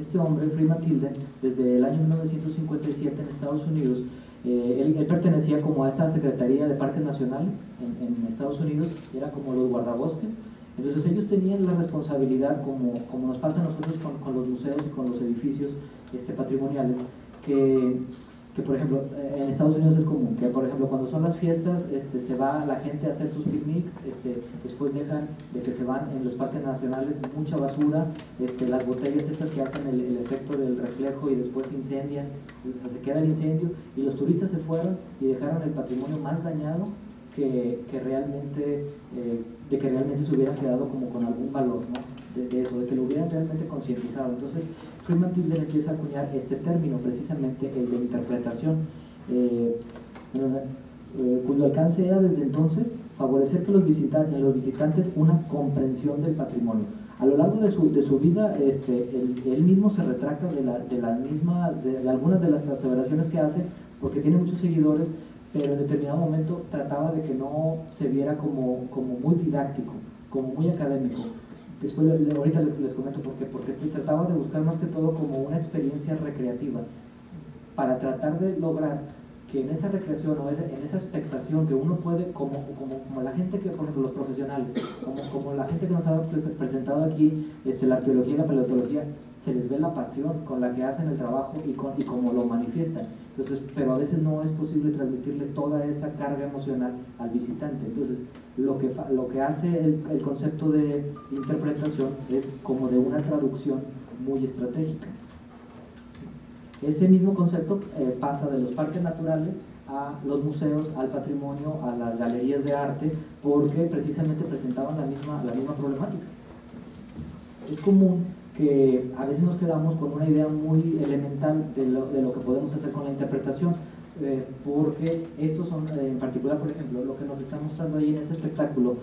este hombre, Freeman Tilden, desde el año 1957 en Estados Unidos, él pertenecía como a esta Secretaría de Parques Nacionales en Estados Unidos, era como los guardabosques. Entonces ellos tenían la responsabilidad, como nos pasa a nosotros con los museos y con los edificios patrimoniales, que por ejemplo en Estados Unidos es común que, por ejemplo, cuando son las fiestas se va la gente a hacer sus picnics, después dejan de que se van en los parques nacionales mucha basura, las botellas estas que hacen el efecto del reflejo y después se incendian, o sea, se queda el incendio y los turistas se fueron y dejaron el patrimonio más dañado que realmente se hubieran quedado como con algún valor, ¿no? De eso, de que lo hubieran realmente concientizado. Entonces Freeman Tilden empieza a acuñar este término, precisamente el de interpretación, cuyo alcance era desde entonces favorecer que los visitantes una comprensión del patrimonio. A lo largo de su vida, él mismo se retracta de algunas de las aseveraciones que hace, porque tiene muchos seguidores, pero en determinado momento trataba de que no se viera como muy didáctico, como muy académico. Después, ahorita les comento por qué, porque se trataba de buscar más que todo como una experiencia recreativa, para tratar de lograr que en esa recreación o en esa expectación que uno puede, como la gente que, por ejemplo, los profesionales, como la gente que nos ha presentado aquí la arqueología y la paleontología, se les ve la pasión con la que hacen el trabajo y como lo manifiestan. Entonces, pero a veces no es posible transmitirle toda esa carga emocional al visitante. Entonces, lo que hace el concepto de interpretación es como de una traducción muy estratégica. Ese mismo concepto pasa de los parques naturales a los museos, al patrimonio, a las galerías de arte, porque precisamente presentaban la misma problemática. Es común que a veces nos quedamos con una idea muy elemental de lo que podemos hacer con la interpretación, porque estos son, en particular, por ejemplo, lo que nos está mostrando ahí en ese espectáculo,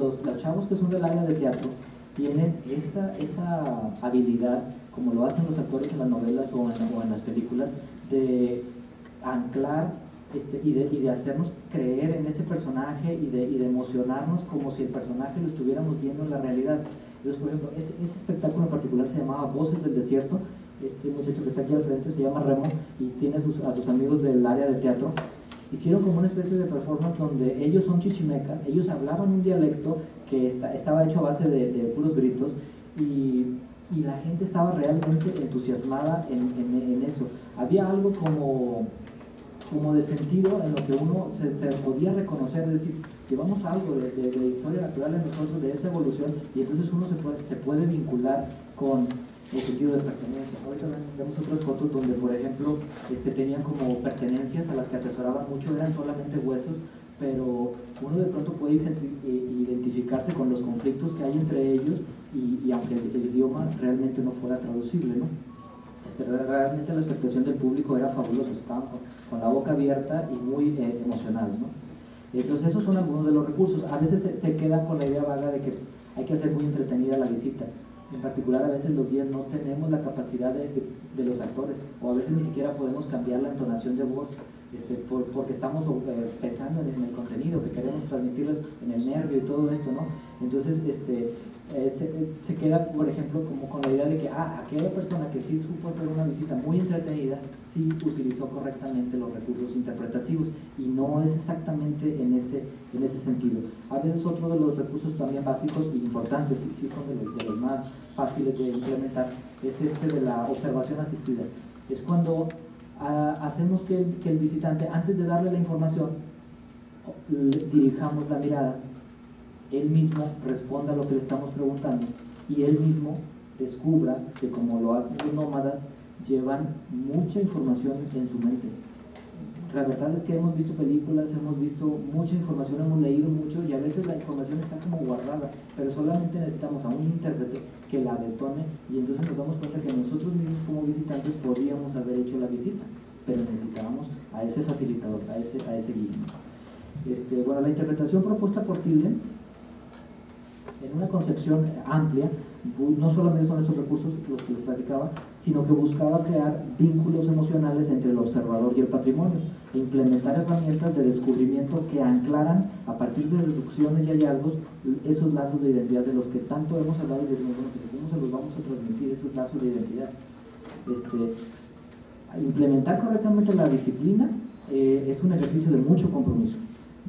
los chavos que son del área de teatro tienen esa habilidad, como lo hacen los actores en las novelas o en las películas, de anclar y de hacernos creer en ese personaje y de emocionarnos como si el personaje lo estuviéramos viendo en la realidad. Entonces, por ejemplo, ese espectáculo en particular se llamaba Voces del Desierto. Este muchacho que está aquí al frente se llama Remo y tiene a sus amigos del área de teatro. Hicieron como una especie de performance donde ellos son chichimecas, ellos hablaban un dialecto que estaba hecho a base de puros gritos, y la gente estaba realmente entusiasmada en eso. Había algo como de sentido en lo que uno se podía reconocer, es decir, llevamos algo de historia natural en nosotros, de esta evolución, y entonces uno se puede vincular con el sentido de pertenencia. Ahorita vemos otras fotos donde, por ejemplo, tenían como pertenencias a las que atesoraban mucho, eran solamente huesos, pero uno de pronto puede identificarse con los conflictos que hay entre ellos, y aunque el idioma realmente no fuera traducible, ¿no? Realmente la expectación del público era fabulosa, estaban con la boca abierta y muy emocionados, ¿no? Entonces esos son algunos de los recursos. A veces se quedan con la idea vaga de que hay que hacer muy entretenida la visita. En particular, a veces los guías no tenemos la capacidad de los actores, o a veces ni siquiera podemos cambiar la entonación de voz, porque estamos pensando en el contenido que queremos transmitirles, en el nervio y todo esto, ¿no? Entonces se queda, por ejemplo, como con la idea de que aquella persona que sí supo hacer una visita muy entretenida, sí utilizó correctamente los recursos interpretativos, y no es exactamente en ese sentido. A veces otro de los recursos también básicos e importantes, y sí son de los más fáciles de implementar, es de la observación asistida. Es cuando hacemos que el visitante, antes de darle la información, dirijamos la mirada, él mismo responda a lo que le estamos preguntando, y él mismo descubra que, como lo hacen los nómadas, llevan mucha información en su mente. La verdad es que hemos visto películas, hemos visto mucha información, hemos leído mucho, y a veces la información está como guardada, pero solamente necesitamos a un intérprete que la detone, y entonces nos damos cuenta que nosotros mismos como visitantes podríamos haber hecho la visita, pero necesitábamos a ese facilitador, a ese guía. Bueno, la interpretación propuesta por Tilden, en una concepción amplia, no solamente son esos recursos los que les platicaba, sino que buscaba crear vínculos emocionales entre el observador y el patrimonio, e implementar herramientas de descubrimiento que anclaran, a partir de deducciones y hallazgos, esos lazos de identidad de los que tanto hemos hablado, y decimos, bueno, ¿cómo se los vamos a transmitir esos lazos de identidad? Implementar correctamente la disciplina es un ejercicio de mucho compromiso,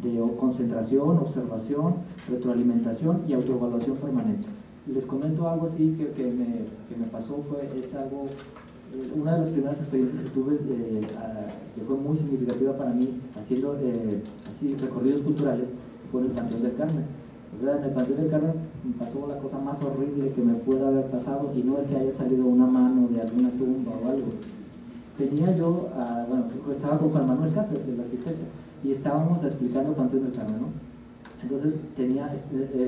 de concentración, observación, retroalimentación y autoevaluación permanente. Les comento algo así que me pasó, una de las primeras experiencias que tuve, que fue muy significativa para mí, haciendo así recorridos culturales, fue en el Panteón del Carmen. En el Panteón del Carmen me pasó la cosa más horrible que me pueda haber pasado, y no es que haya salido una mano de alguna tumba o algo. Tenía yo, bueno, estaba con Juan Manuel Casas, el arquitecto, y estábamos explicando el Panteón del Carmen, ¿no? Entonces,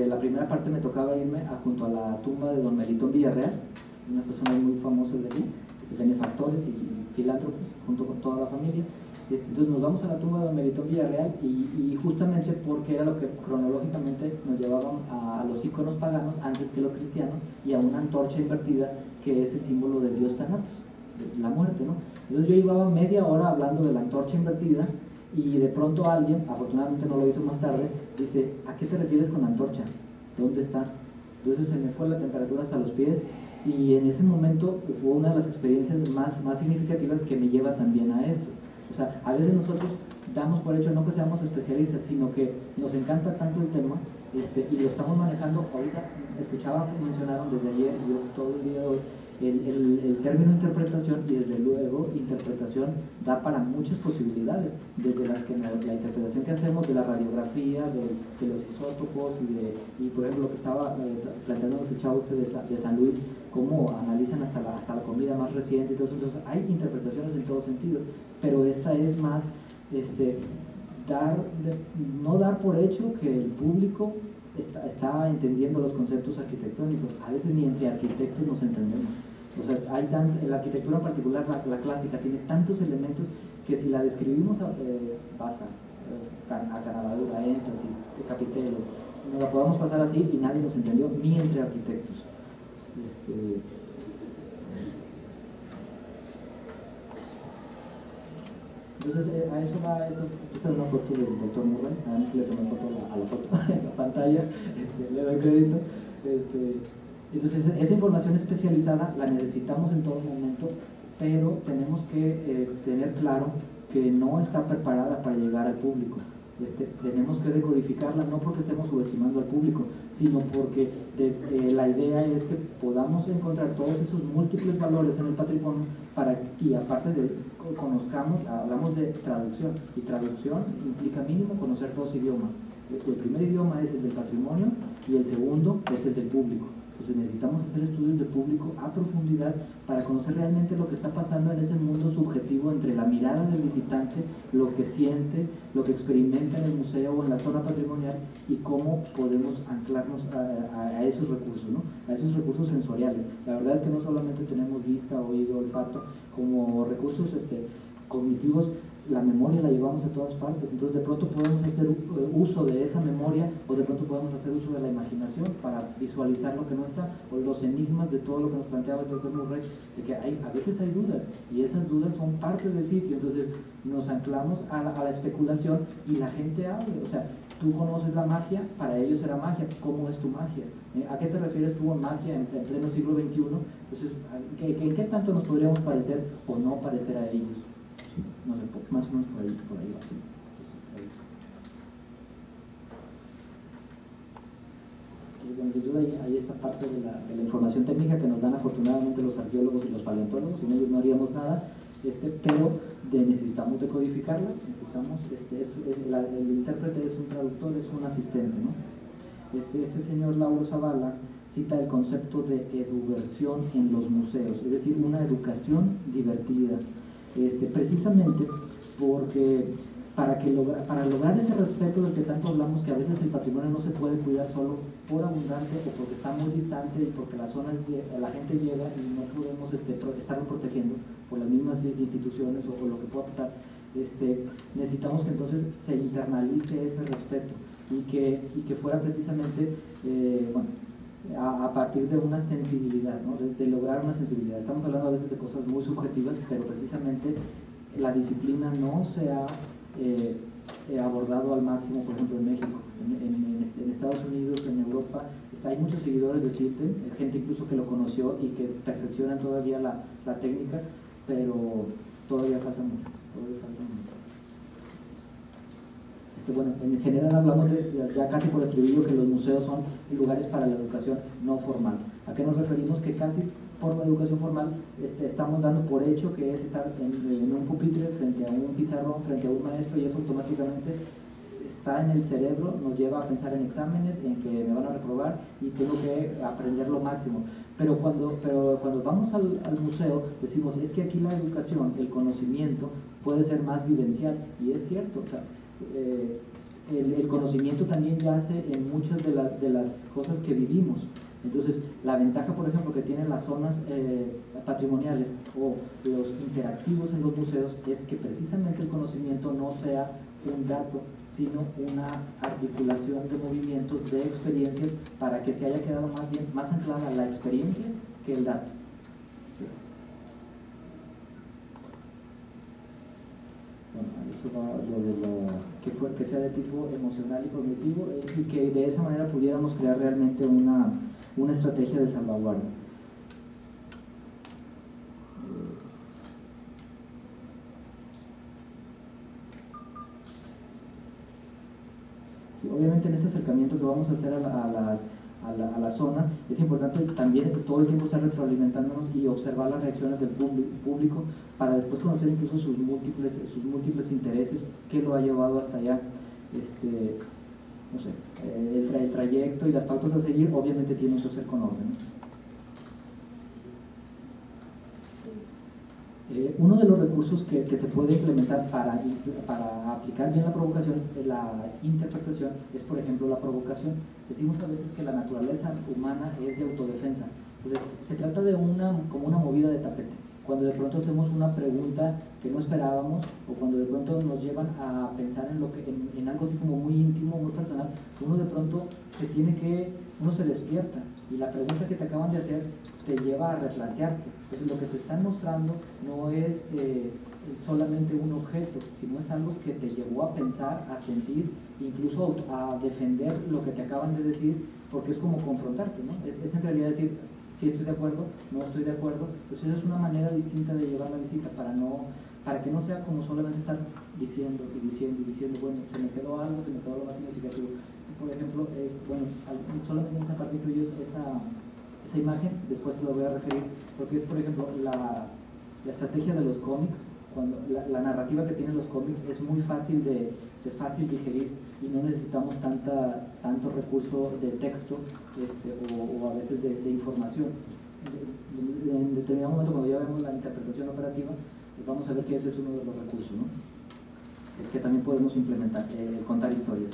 la primera parte me tocaba irme junto a la tumba de don Melitón Villarreal, una persona muy famosa de aquí, que tenía factores y filántropos, junto con toda la familia. Entonces nos vamos a la tumba de Melitón Villarreal y justamente porque era lo que cronológicamente nos llevaban a los íconos paganos antes que los cristianos y a una antorcha invertida que es el símbolo del dios Thanatos, de la muerte, ¿no? Entonces yo llevaba media hora hablando de la antorcha invertida y de pronto alguien, afortunadamente no lo hizo más tarde, dice: ¿a qué te refieres con la antorcha? ¿Dónde estás? Entonces se me fue la temperatura hasta los pies y en ese momento fue una de las experiencias más significativas que me lleva también a esto. O sea, a veces nosotros damos por hecho, no que seamos especialistas, sino que nos encanta tanto el tema y lo estamos manejando. Ahorita escuchaba que mencionaron desde ayer y yo todo el día de hoy el término interpretación, y desde luego interpretación da para muchas posibilidades, desde las que la interpretación que hacemos de la radiografía, de los isótopos y por ejemplo lo que estaba planteando el chavo usted de San Luis, cómo analizan hasta la comida más reciente y todo eso. Entonces hay interpretaciones en todo sentido, pero esta es más no dar por hecho que el público está entendiendo los conceptos arquitectónicos. A veces ni entre arquitectos nos entendemos. O sea, la arquitectura en particular, la clásica, tiene tantos elementos que si la describimos a caravadura, énfasis, capiteles, nos la podemos pasar así y nadie nos entendió, ni entre arquitectos. Entonces, a eso va esto. Esta es una foto del doctor Murray, antes le tomé foto a la foto en la pantalla, le doy crédito. Entonces, esa información especializada la necesitamos en todo momento, pero tenemos que tener claro que no está preparada para llegar al público. Tenemos que decodificarla, no porque estemos subestimando al público, sino porque la idea es que podamos encontrar todos esos múltiples valores en el patrimonio y aparte conozcamos, hablamos de traducción, y traducción implica mínimo conocer dos idiomas. El primer idioma es el del patrimonio y el segundo es el del público. Entonces necesitamos hacer estudios de público a profundidad para conocer realmente lo que está pasando en ese mundo subjetivo entre la mirada del visitante, lo que siente, lo que experimenta en el museo o en la zona patrimonial y cómo podemos anclarnos a esos recursos, ¿no? A esos recursos sensoriales. La verdad es que no solamente tenemos vista, oído, olfato, como recursos cognitivos. La memoria la llevamos a todas partes, entonces de pronto podemos hacer uso de esa memoria o de pronto podemos hacer uso de la imaginación para visualizar lo que no está, o los enigmas de todo lo que nos planteaba el doctor Murray, de que a veces hay dudas y esas dudas son parte del sitio. Entonces nos anclamos a la especulación y la gente habla. O sea, tú conoces la magia, para ellos era magia. ¿Cómo es tu magia? ¿A qué te refieres tú a magia en pleno siglo XXI? Entonces, ¿qué tanto nos podríamos parecer o no parecer a ellos? No sé, más o menos por ahí va. Ahí está parte de la información técnica que nos dan afortunadamente los arqueólogos y los paleontólogos, sin ellos no haríamos nada, pero necesitamos decodificarla, necesitamos, el intérprete es un traductor, es un asistente, ¿no? Este señor Lauro Zavala cita el concepto de eduversión en los museos, es decir, una educación divertida. Precisamente porque para lograr ese respeto del que tanto hablamos, que a veces el patrimonio no se puede cuidar solo por abundante o porque está muy distante y porque las zonas la gente llega y no podemos estarlo protegiendo por las mismas instituciones o por lo que pueda pasar, necesitamos que entonces se internalice ese respeto y que fuera precisamente a partir de una sensibilidad, ¿no? de lograr una sensibilidad. Estamos hablando a veces de cosas muy subjetivas, pero precisamente la disciplina no se ha abordado al máximo, por ejemplo, en México, en Estados Unidos, en Europa. Hay muchos seguidores de Tilden, gente incluso que lo conoció y que perfeccionan todavía la técnica, pero todavía falta mucho. Bueno, en general hablamos ya casi por estribillo que los museos son lugares para la educación no formal. ¿A qué nos referimos? Que casi por la educación formal estamos dando por hecho que es estar en un pupitre, frente a un pizarrón, frente a un maestro, y eso automáticamente está en el cerebro, nos lleva a pensar en exámenes, en que me van a reprobar y tengo que aprender lo máximo. Pero cuando vamos al museo decimos, es que aquí la educación, el conocimiento puede ser más vivencial, y es cierto. O sea, el conocimiento también yace en muchas de las cosas que vivimos. Entonces, la ventaja, por ejemplo, que tienen las zonas patrimoniales o los interactivos en los museos es que precisamente el conocimiento no sea un dato, sino una articulación de movimientos, de experiencias, para que se haya quedado más bien, más anclada la experiencia que el dato. Bueno, eso va lo de lo que fue, que sea de tipo emocional y cognitivo, y que de esa manera pudiéramos crear realmente una estrategia de salvaguardia. Obviamente en este acercamiento que vamos a hacer a las zonas, es importante también todo el tiempo estar retroalimentándonos y observar las reacciones del público para después conocer incluso sus múltiples intereses, qué lo ha llevado hasta allá. No sé, el trayecto y las pautas a seguir obviamente tienen que ser con orden, ¿no? Uno de los recursos que se puede implementar para aplicar bien la provocación, la interpretación, es por ejemplo la provocación. Decimos a veces que la naturaleza humana es de autodefensa. Entonces, se trata de como una movida de tapete. Cuando de pronto hacemos una pregunta que no esperábamos, o cuando de pronto nos llevan a pensar en algo así como muy íntimo, muy personal, uno de pronto uno se despierta, y la pregunta que te acaban de hacer te lleva a replantearte. Entonces, lo que te están mostrando no es solamente un objeto, sino es algo que te llevó a pensar, a sentir, incluso a defender lo que te acaban de decir, porque es como confrontarte, ¿no? Es en realidad decir, si estoy de acuerdo, no estoy de acuerdo. Pues esa es una manera distinta de llevar la visita, para que no sea como solamente estar diciendo y diciendo y diciendo, bueno, se me quedó algo, se me quedó lo más significativo. Por ejemplo, bueno, solamente en esa parte incluyo esa imagen, después se lo voy a referir, porque es, por ejemplo, la estrategia de los cómics. Cuando la narrativa que tienen los cómics es muy fácil de fácil digerir, y no necesitamos tanto recurso de texto o a veces de información. En determinado momento, cuando ya vemos la interpretación operativa, vamos a ver que ese es uno de los recursos, ¿no?, que también podemos implementar, contar historias.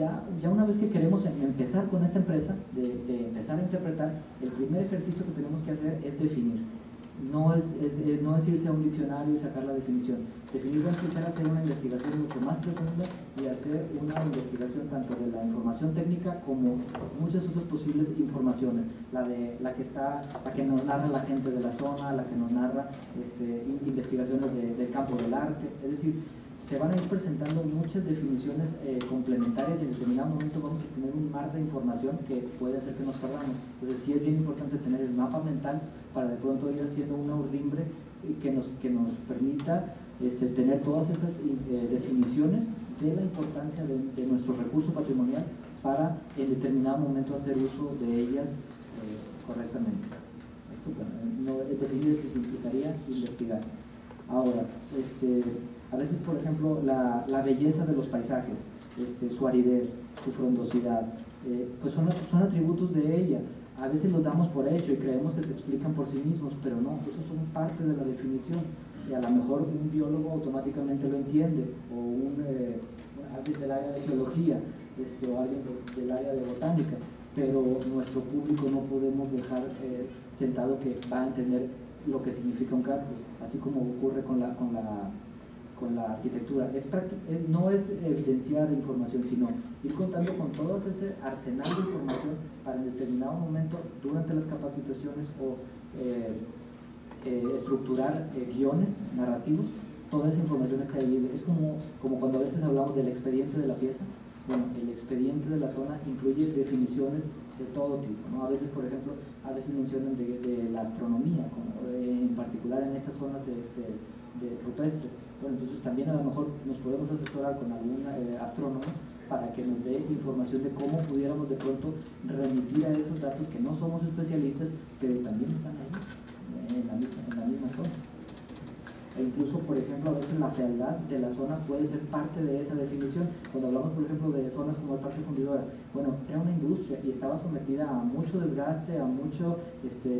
Ya una vez que queremos empezar con esta empresa, de empezar a interpretar, el primer ejercicio que tenemos que hacer es definir. No es irse a un diccionario y sacar la definición. Definir va a implicar hacer una investigación mucho más profunda, y hacer una investigación tanto de la información técnica como muchas otras posibles informaciones. La que nos narra la gente de la zona, la que nos narra investigaciones del campo del arte. Es decir, se van a ir presentando muchas definiciones complementarias, y en determinado momento vamos a tener un mar de información que puede hacer que nos perdamos. Entonces, sí es bien importante tener el mapa mental para de pronto ir haciendo una urdimbre que nos permita tener todas esas definiciones de la importancia de nuestro recurso patrimonial, para en determinado momento hacer uso de ellas correctamente. Definir que implicaría investigar. Ahora, a veces, por ejemplo, la belleza de los paisajes, su aridez, su frondosidad, pues son atributos de ella. A veces los damos por hecho y creemos que se explican por sí mismos, pero no, esos son parte de la definición. Y a lo mejor un biólogo automáticamente lo entiende, o alguien del área de geología, o alguien del área de botánica, pero nuestro público no podemos dejar sentado que va a entender lo que significa un cactus, así como ocurre con la arquitectura. No es evidenciar información, sino ir contando con todo ese arsenal de información para en determinado momento, durante las capacitaciones, o estructurar guiones narrativos. Toda esa información está ahí. Es como cuando a veces hablamos del expediente de la pieza. Bueno, el expediente de la zona incluye definiciones de todo tipo, ¿no? A veces, por ejemplo, mencionan de la astronomía, como en particular en estas zonas de rupestres. Bueno, entonces también a lo mejor nos podemos asesorar con algún astrónomo para que nos dé información de cómo pudiéramos de pronto remitir a esos datos que no somos especialistas, pero también están ahí, en la misma zona. incluso, por ejemplo, a veces la fealdad de las zonas puede ser parte de esa definición. Cuando hablamos, por ejemplo, de zonas como el Parque Fundidora, bueno, era una industria y estaba sometida a mucho desgaste, a mucho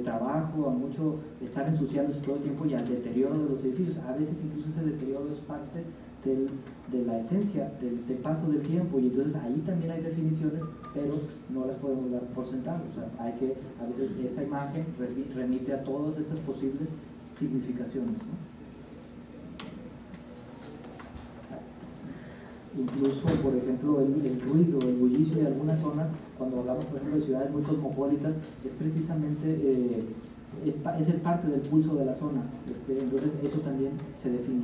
trabajo, a mucho estar ensuciándose todo el tiempo y al deterioro de los edificios. A veces incluso ese deterioro es parte de la esencia, del paso del tiempo, y entonces ahí también hay definiciones, pero no las podemos dar por sentado. O sea, hay que, a veces esa imagen remite a todas estas posibles significaciones, ¿no? Incluso, por ejemplo, el ruido, el bullicio de algunas zonas, cuando hablamos, por ejemplo, de ciudades muy cosmopolitas, es precisamente es el parte del pulso de la zona. Entonces eso también se define,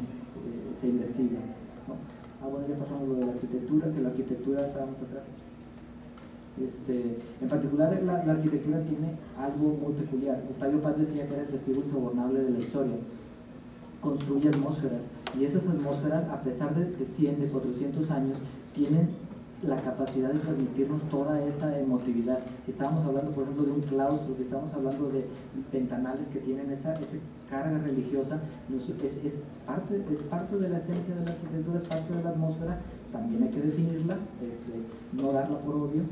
se investiga, ¿no? Ah, bueno, ya pasamos lo de la arquitectura, que la arquitectura está más atrás. En particular, la arquitectura tiene algo muy peculiar. Octavio Paz decía que era el testigo insobornable de la historia. Construye atmósferas, y esas atmósferas, a pesar de 100, de 400 años, tienen la capacidad de transmitirnos toda esa emotividad. Si estábamos hablando, por ejemplo, de un claustro, si estamos hablando de ventanales que tienen esa carga religiosa, es parte de la esencia de la arquitectura, es parte de la atmósfera. También hay que definirla, no darla por obvio,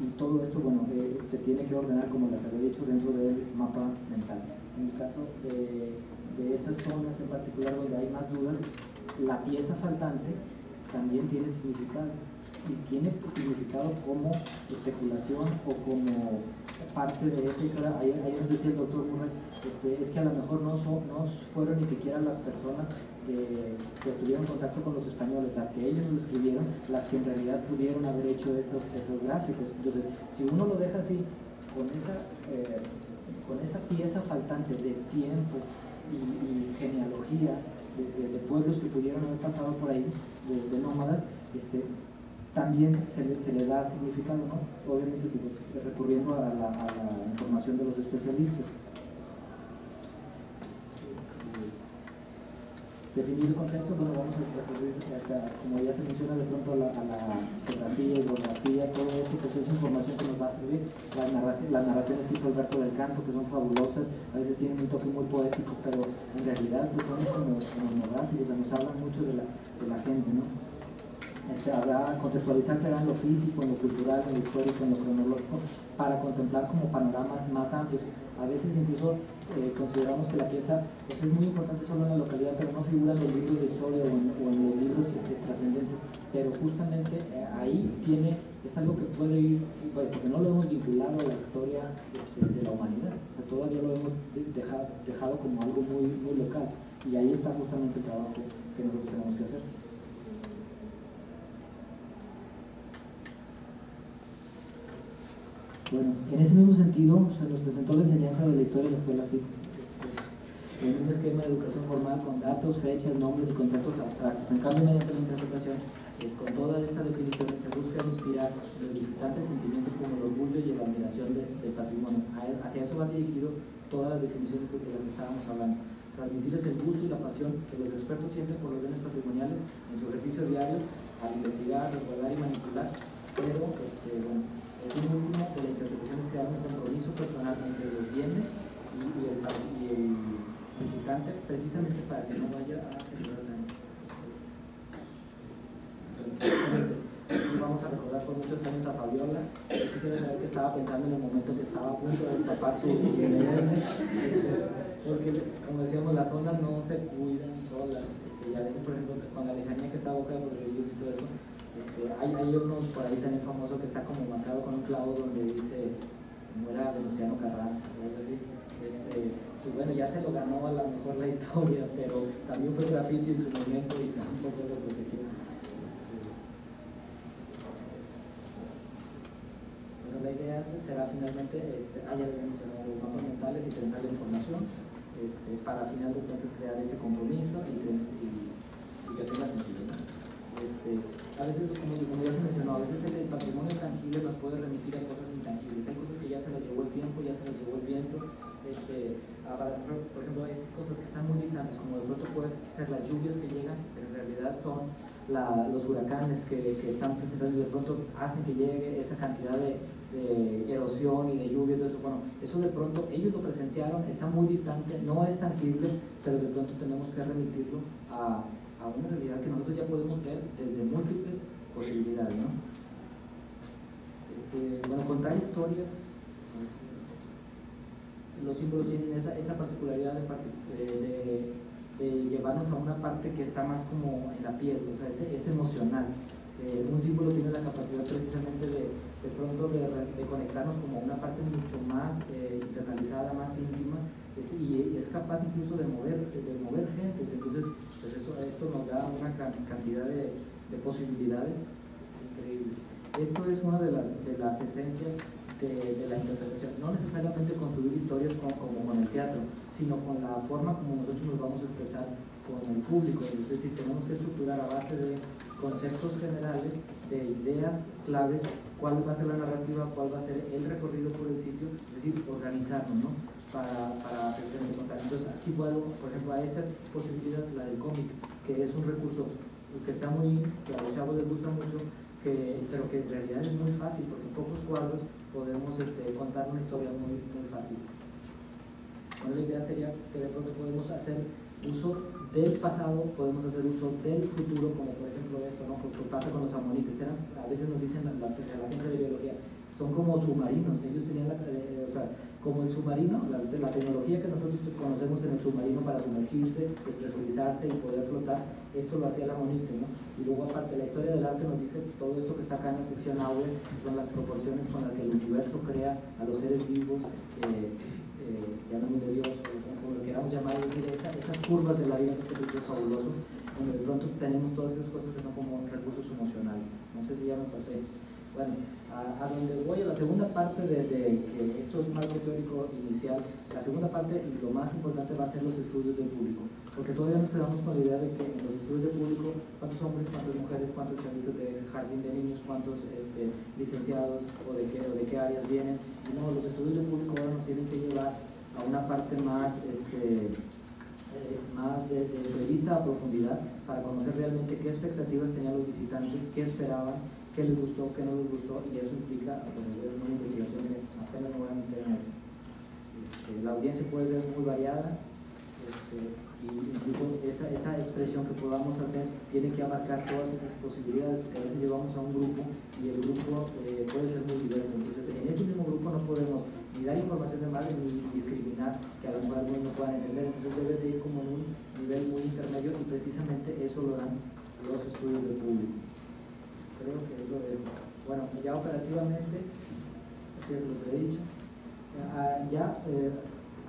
y todo esto, bueno, se tiene que ordenar, como les había dicho, dentro del mapa mental. En el caso de esas zonas en particular donde hay más dudas, la pieza faltante también tiene significado, y tiene significado como especulación o como parte de ese. Ayer nos decía el doctor Murray, es que a lo mejor no fueron ni siquiera las personas que tuvieron contacto con los españoles, las que ellos lo escribieron, las que en realidad pudieron haber hecho esos gráficos. Entonces, si uno lo deja así, con esa pieza faltante de tiempo y genealogía de pueblos que pudieron haber pasado por ahí, de nómadas, también se le da significado, ¿no? Obviamente, recurriendo a la información de los especialistas. Definir el contexto, bueno, vamos a recurrir hasta, como ya se menciona, de pronto a la fotografía, hidrografía, todo esto, pues es información que nos va a servir. Las narraciones tipo Alberto del Campo, que son fabulosas, a veces tienen un toque muy poético, pero en realidad pues son como monográficos, o sea, nos hablan mucho de la gente, ¿no? Habrá contextualizar, será en lo físico, en lo cultural, en lo histórico, en lo cronológico, para contemplar como panoramas más amplios. A veces incluso consideramos que la pieza pues es muy importante solo en la localidad, pero no figura en los libros de historia o en los libros trascendentes, pero justamente ahí es algo que puede ir, porque no lo hemos vinculado a la historia de la humanidad. O sea, todavía lo hemos dejado como algo muy, muy local, y ahí está justamente el trabajo que nosotros tenemos que hacer. Bueno, en ese mismo sentido se nos presentó la enseñanza de la historia de la escuela FIT, en un esquema de educación formal con datos, fechas, nombres y conceptos abstractos. En cambio, mediante la interpretación, con todas estas definiciones se busca inspirar los visitantes sentimientos como el orgullo y la admiración del patrimonio. Hacia eso va dirigido todas las definiciones de las que estábamos hablando. Transmitirles el gusto y la pasión que los expertos sienten por los bienes patrimoniales en su ejercicio diario, al investigar, recordar y manipular. Pero, bueno, el último de la interpretación es crear un compromiso personal entre los bienes y el visitante, precisamente para que no vaya a generar daño. Vamos a recordar por muchos años a Fabiola. Yo quisiera saber qué estaba pensando en el momento que estaba a punto de destapar su porque, como decíamos, las zonas no se cuidan solas. Y a veces, por ejemplo, con la lejanía que está a boca de los ríos y todo eso, hay uno por ahí también famoso que está como marcado con un clavo donde dice muera Venustiano Carranza, o algo así. Pues bueno, ya se lo ganó a lo mejor la historia, pero también fue graffiti en su momento y tampoco lo protegió. Bueno, la idea será finalmente, haya mencionado los mapas mentales y pensar la información, para final de cuentas crear ese compromiso y que tenga sentido, ¿no? A veces, como ya se mencionó, a veces el patrimonio tangible nos puede remitir a cosas intangibles. Hay cosas que ya se las llevó el tiempo, ya se las llevó el viento. Por ejemplo, hay estas cosas que están muy distantes, como de pronto pueden ser las lluvias que llegan, pero en realidad son los huracanes que están presentes, y de pronto hacen que llegue esa cantidad de de erosión y de lluvia y todo eso. Bueno, eso de pronto ellos lo presenciaron, está muy distante, no es tangible, pero de pronto tenemos que remitirlo a una realidad que nosotros ya podemos ver desde múltiples posibilidades, ¿no? Bueno, contar historias, los símbolos tienen esa particularidad de llevarnos a una parte que está más como en la piel, o sea, es emocional. Un símbolo tiene la capacidad precisamente de pronto de conectarnos como a una parte mucho más internalizada, más íntima, y es capaz incluso de mover gentes. Entonces, pues esto nos da una cantidad de posibilidades increíbles. Esto es una de las esencias de la interpretación, no necesariamente construir historias como con el teatro, sino con la forma como nosotros nos vamos a expresar con el público. Es decir, tenemos que estructurar a base de conceptos generales, de ideas claves, cuál va a ser la narrativa, cuál va a ser el recorrido por el sitio, es decir, organizarnos, ¿no? Para contar. Entonces aquí puedo, por ejemplo, a esa posibilidad, la del cómic, que es un recurso que está muy, que a los chavos les gusta mucho, pero que en realidad es muy fácil, porque en pocos cuadros podemos contar una historia muy, muy fácil. Bueno, la idea sería que de pronto podemos hacer uso del pasado, podemos hacer uso del futuro, como por ejemplo esto, ¿no? Porque pasa con los amonites, a veces nos dicen la gente de biología, son como submarinos, ellos tenían o sea, como el submarino, la tecnología que nosotros conocemos en el submarino para sumergirse, despresurizarse y poder flotar, esto lo hacía la monite, ¿no? Y luego aparte la historia del arte nos dice todo esto que está acá en la sección áurea, son las proporciones con las que el universo crea a los seres vivos, llamamos de Dios, como lo queramos llamar, esas curvas de la vida, que es fabuloso, donde de pronto tenemos todas esas cosas que son como recursos emocionales. No sé si ya me pasé. Bueno, a donde voy, a la segunda parte que esto es marco teórico inicial, la segunda parte y lo más importante va a ser los estudios del público, porque todavía nos quedamos con la idea de que en los estudios del público, cuántos hombres, cuántas mujeres, cuántos chavitos de jardín de niños, cuántos licenciados o de qué áreas vienen. No, los estudios del público ahora nos tienen que llevar a una parte más más de entrevista a profundidad, para conocer realmente qué expectativas tenían los visitantes, qué esperaban, qué les gustó, qué no les gustó, y eso implica una investigación que apenas no voy a meter en eso. La audiencia puede ser muy variada, y incluso esa expresión que podamos hacer tiene que abarcar todas esas posibilidades, porque a veces llevamos a un grupo y el grupo puede ser muy diverso. Entonces, en ese mismo grupo no podemos ni dar información de más ni discriminar, que a lo mejor algunos no puedan entender. Entonces debe de ir como en un nivel muy intermedio, y precisamente eso lo dan los estudios del público. Creo que es lo de... Bueno, ya operativamente, así es lo que he dicho.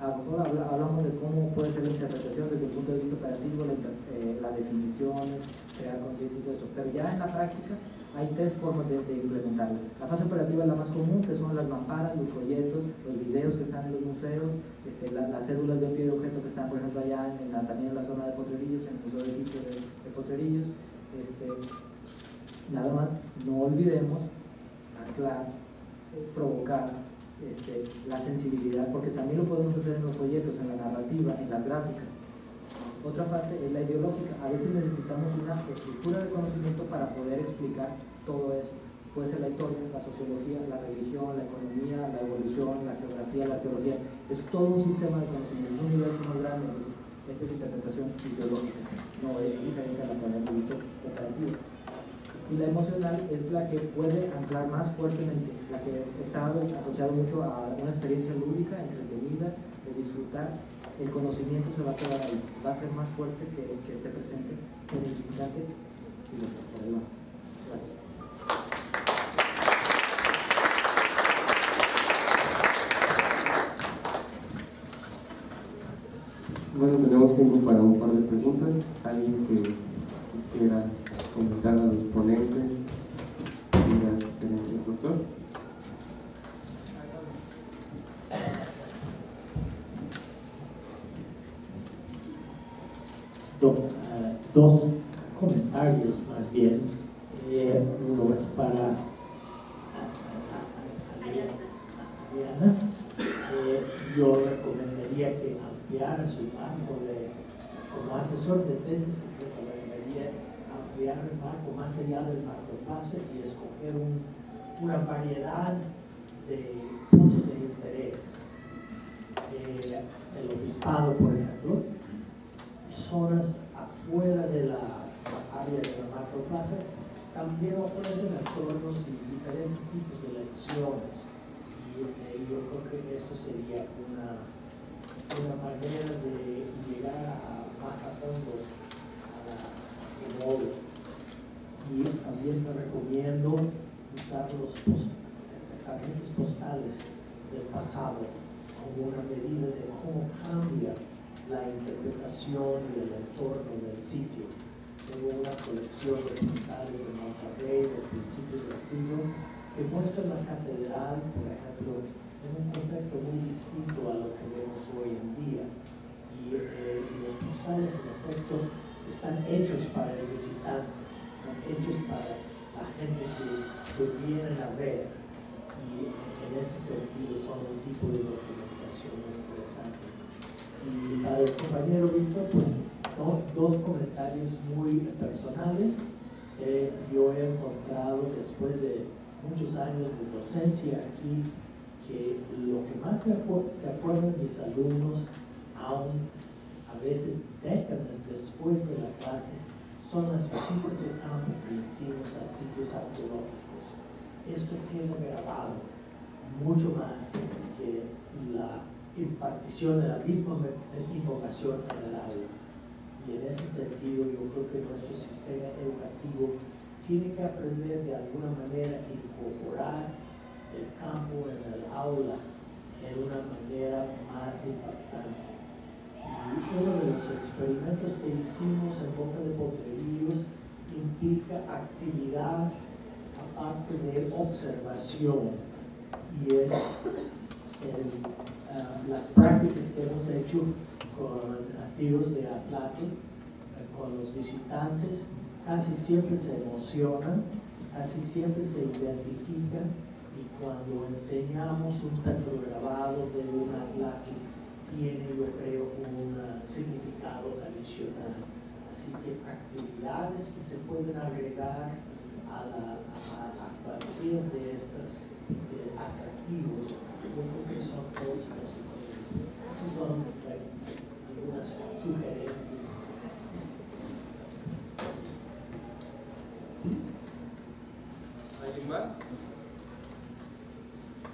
A lo mejor hablamos de cómo puede ser la interpretación desde el punto de vista operativo, las definiciones, crear conciencia y todo eso. Pero ya en la práctica hay tres formas de implementarlo. La fase operativa es la más común, que son las mamparas, los folletos, los videos que están en los museos, las cédulas de pie de objeto que están, por ejemplo, allá también en la zona de Potrerillos, en el Museo de Sitio de Potrerillos. Nada más, no olvidemos aclarar, provocar la sensibilidad, porque también lo podemos hacer en los folletos, en la narrativa, en las gráficas. Otra fase es la ideológica. A veces necesitamos una estructura de conocimiento para poder explicar todo eso. Puede ser la historia, la sociología, la religión, la economía, la evolución, la geografía, la teología. Es todo un sistema de conocimiento, es un universo más grande. Entonces, esta es interpretación ideológica, no es diferente a la que habíamos visto operativa. Y la emocional es la que puede anclar más fuertemente, la que está asociada mucho a una experiencia lúdica, entretenida, de disfrutar. El conocimiento se va a quedar ahí, va a ser más fuerte que esté presente en el visitante. Y lo que va. Gracias. Bueno, tenemos tiempo para un par de preguntas. Alguien que quisiera comentar a los ponentes y al excelente doctor. Dos comentarios más bien. Uno es para Ariadna. Yo recomendaría que ampliara su banco como asesor de tesis. El marco más allá del Macroplaza y escoger una variedad de puntos de interés del obispado, por ejemplo, zonas afuera de la área de la Macroplaza, también ofrecen acuerdos y diferentes tipos de lecciones. Y yo creo que esto sería una manera de llegar más a fondo a la obra. Y también me recomiendo usar los tarjetas postales del pasado como una medida de cómo cambia la interpretación del entorno del sitio. Tengo una colección de postales de Monterrey de principios del siglo que muestra la catedral, por ejemplo, en un contexto muy distinto a lo que vemos hoy en día. Y los postales, en efecto, están hechos para el visitante, están hechos para la gente que vienen a ver. Y en ese sentido son un tipo de documentación muy interesante. Y para el compañero Víctor, pues dos comentarios muy personales. Yo he encontrado, después de muchos años de docencia aquí, que lo que más se acuerdan mis alumnos, aún a veces décadas después de la clase, son las visitas de campo que hicimos a sitios arqueológicos. Esto queda grabado mucho más que la impartición de la misma información en el aula. Y en ese sentido yo creo que nuestro sistema educativo tiene que aprender de alguna manera a incorporar el campo en el aula en una manera más impactante. Y uno de los experimentos que hicimos en Boca de Potrerillos implica actividad aparte de observación, y es las prácticas que hemos hecho con nativos de Atlatl, con los visitantes. Casi siempre se emocionan, casi siempre se identifican, y cuando enseñamos un petrograbado de un Atlatl tiene, yo creo, un significado adicional. Así que actividades que se pueden agregar a partir de estos atractivos, yo creo que son todos positivos. Esas son algunas sugerencias. ¿Alguien más?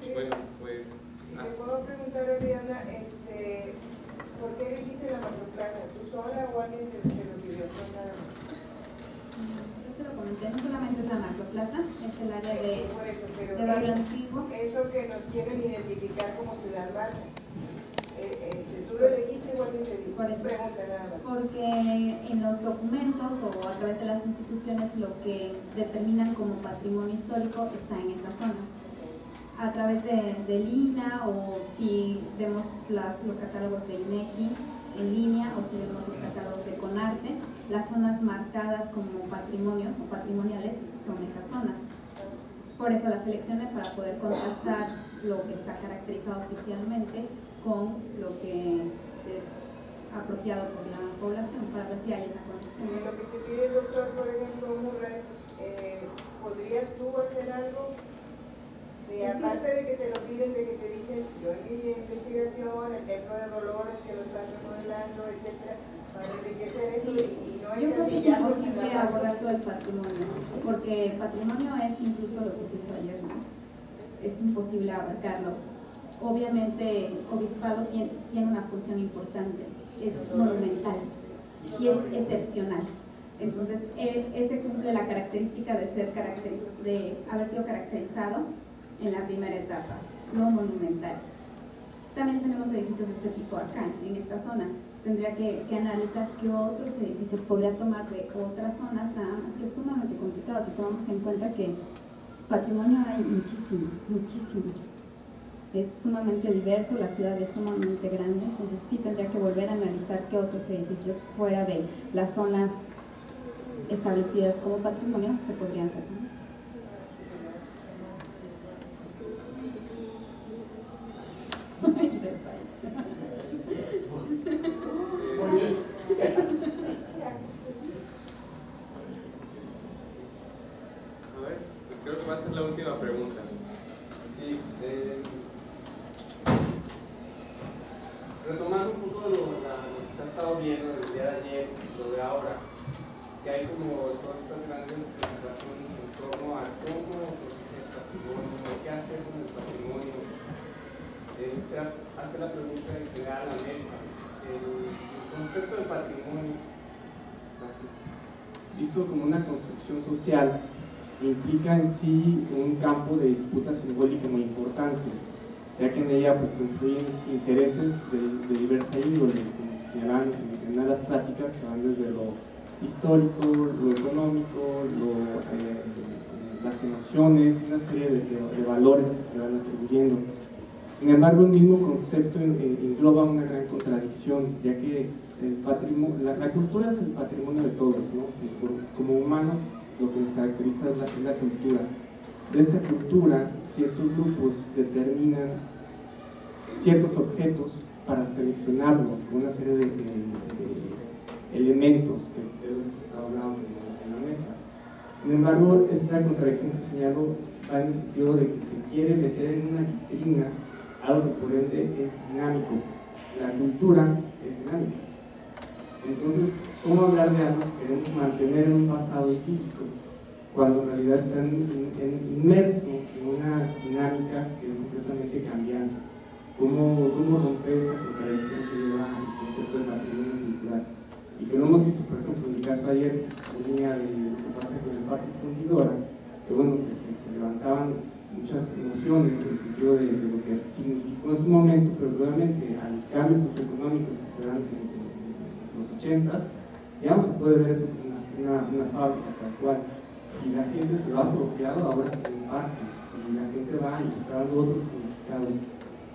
Sí. Bueno, pues... Ah. ¿Te puedo preguntar, Ariadna, por qué elegiste la Macroplaza? ¿Tú sola o alguien te lo pidió? Yo te lo comenté, no solamente es la Macroplaza, es el área de barrio antiguo. Eso que nos quieren identificar como ciudad barrio. ¿Tú lo elegiste o alguien te dijo? Por eso, pregunta nada más. Porque en los documentos o a través de las instituciones lo que determinan como patrimonio histórico está en esas zonas. A través del INAH, o si vemos los catálogos de INEGI en línea, o si vemos los catálogos de CONARTE, las zonas marcadas como patrimonio o patrimoniales son esas zonas. Por eso las seleccioné, para poder contrastar lo que está caracterizado oficialmente con lo que es apropiado por la población, para ver si hay esa conexión. En lo que te pide el doctor, por ejemplo, Murray, ¿podrías tú hacer algo? Aparte de que te lo piden, de que te dicen, yo en mi investigación, el templo de Dolores que lo están remodelando, etcétera, para enriquecer eso, sí. Y no hay... Yo creo que es posible abordar todo el patrimonio, porque el patrimonio es incluso lo que se hizo ayer, ¿no? Es imposible abarcarlo. Obviamente, obispado tiene una función importante, es monumental y es excepcional. Entonces, ese cumple la característica de haber sido caracterizado en la primera etapa, lo monumental. También tenemos edificios de ese tipo acá, en esta zona. Tendría que analizar qué otros edificios podría tomar de otras zonas, nada más que es sumamente complicado si tomamos en cuenta que patrimonio hay muchísimo, muchísimo. Es sumamente diverso, la ciudad es sumamente grande, entonces sí tendría que volver a analizar qué otros edificios fuera de las zonas establecidas como patrimonio se podrían retomar. A ver, creo que va a ser la última pregunta. Sí, esto como una construcción social implica en sí un campo de disputa simbólica muy importante, ya que en ella pues confluyen intereses de diversa índole, como se llaman las pláticas, que van desde lo histórico, lo económico, las emociones, una serie de valores que se van atribuyendo. Sin embargo, el mismo concepto engloba una gran contradicción, ya que el patrimonio, la cultura es el patrimonio de todos, ¿no? Como humanos, lo que nos caracteriza es la cultura. De esta cultura, ciertos grupos determinan ciertos objetos para seleccionarlos, con una serie de elementos que ustedes hablaban en la mesa. Sin embargo, esta contradicción que señalo va en el sentido de que se quiere meter en una vitrina algo que por ende es dinámico. La cultura es dinámica. Entonces, ¿cómo hablar de algo que queremos mantener en un pasado idílico cuando en realidad está inmerso en una dinámica que es completamente cambiante? ¿Cómo romper esta contradicción que lleva al concepto de patrimonio cultural? Y que lo hemos visto, por ejemplo, en el caso ayer, en línea de lo que pasa con el Parque Fundidora, que bueno, que se levantaban muchas emociones en el sentido de lo que significó en su momento, pero nuevamente a los cambios socioeconómicos que se dan en los 80, digamos, se puede ver eso como una fábrica tal cual, y la gente se lo ha apropiado ahora en parque, y la gente va a buscar otros significados.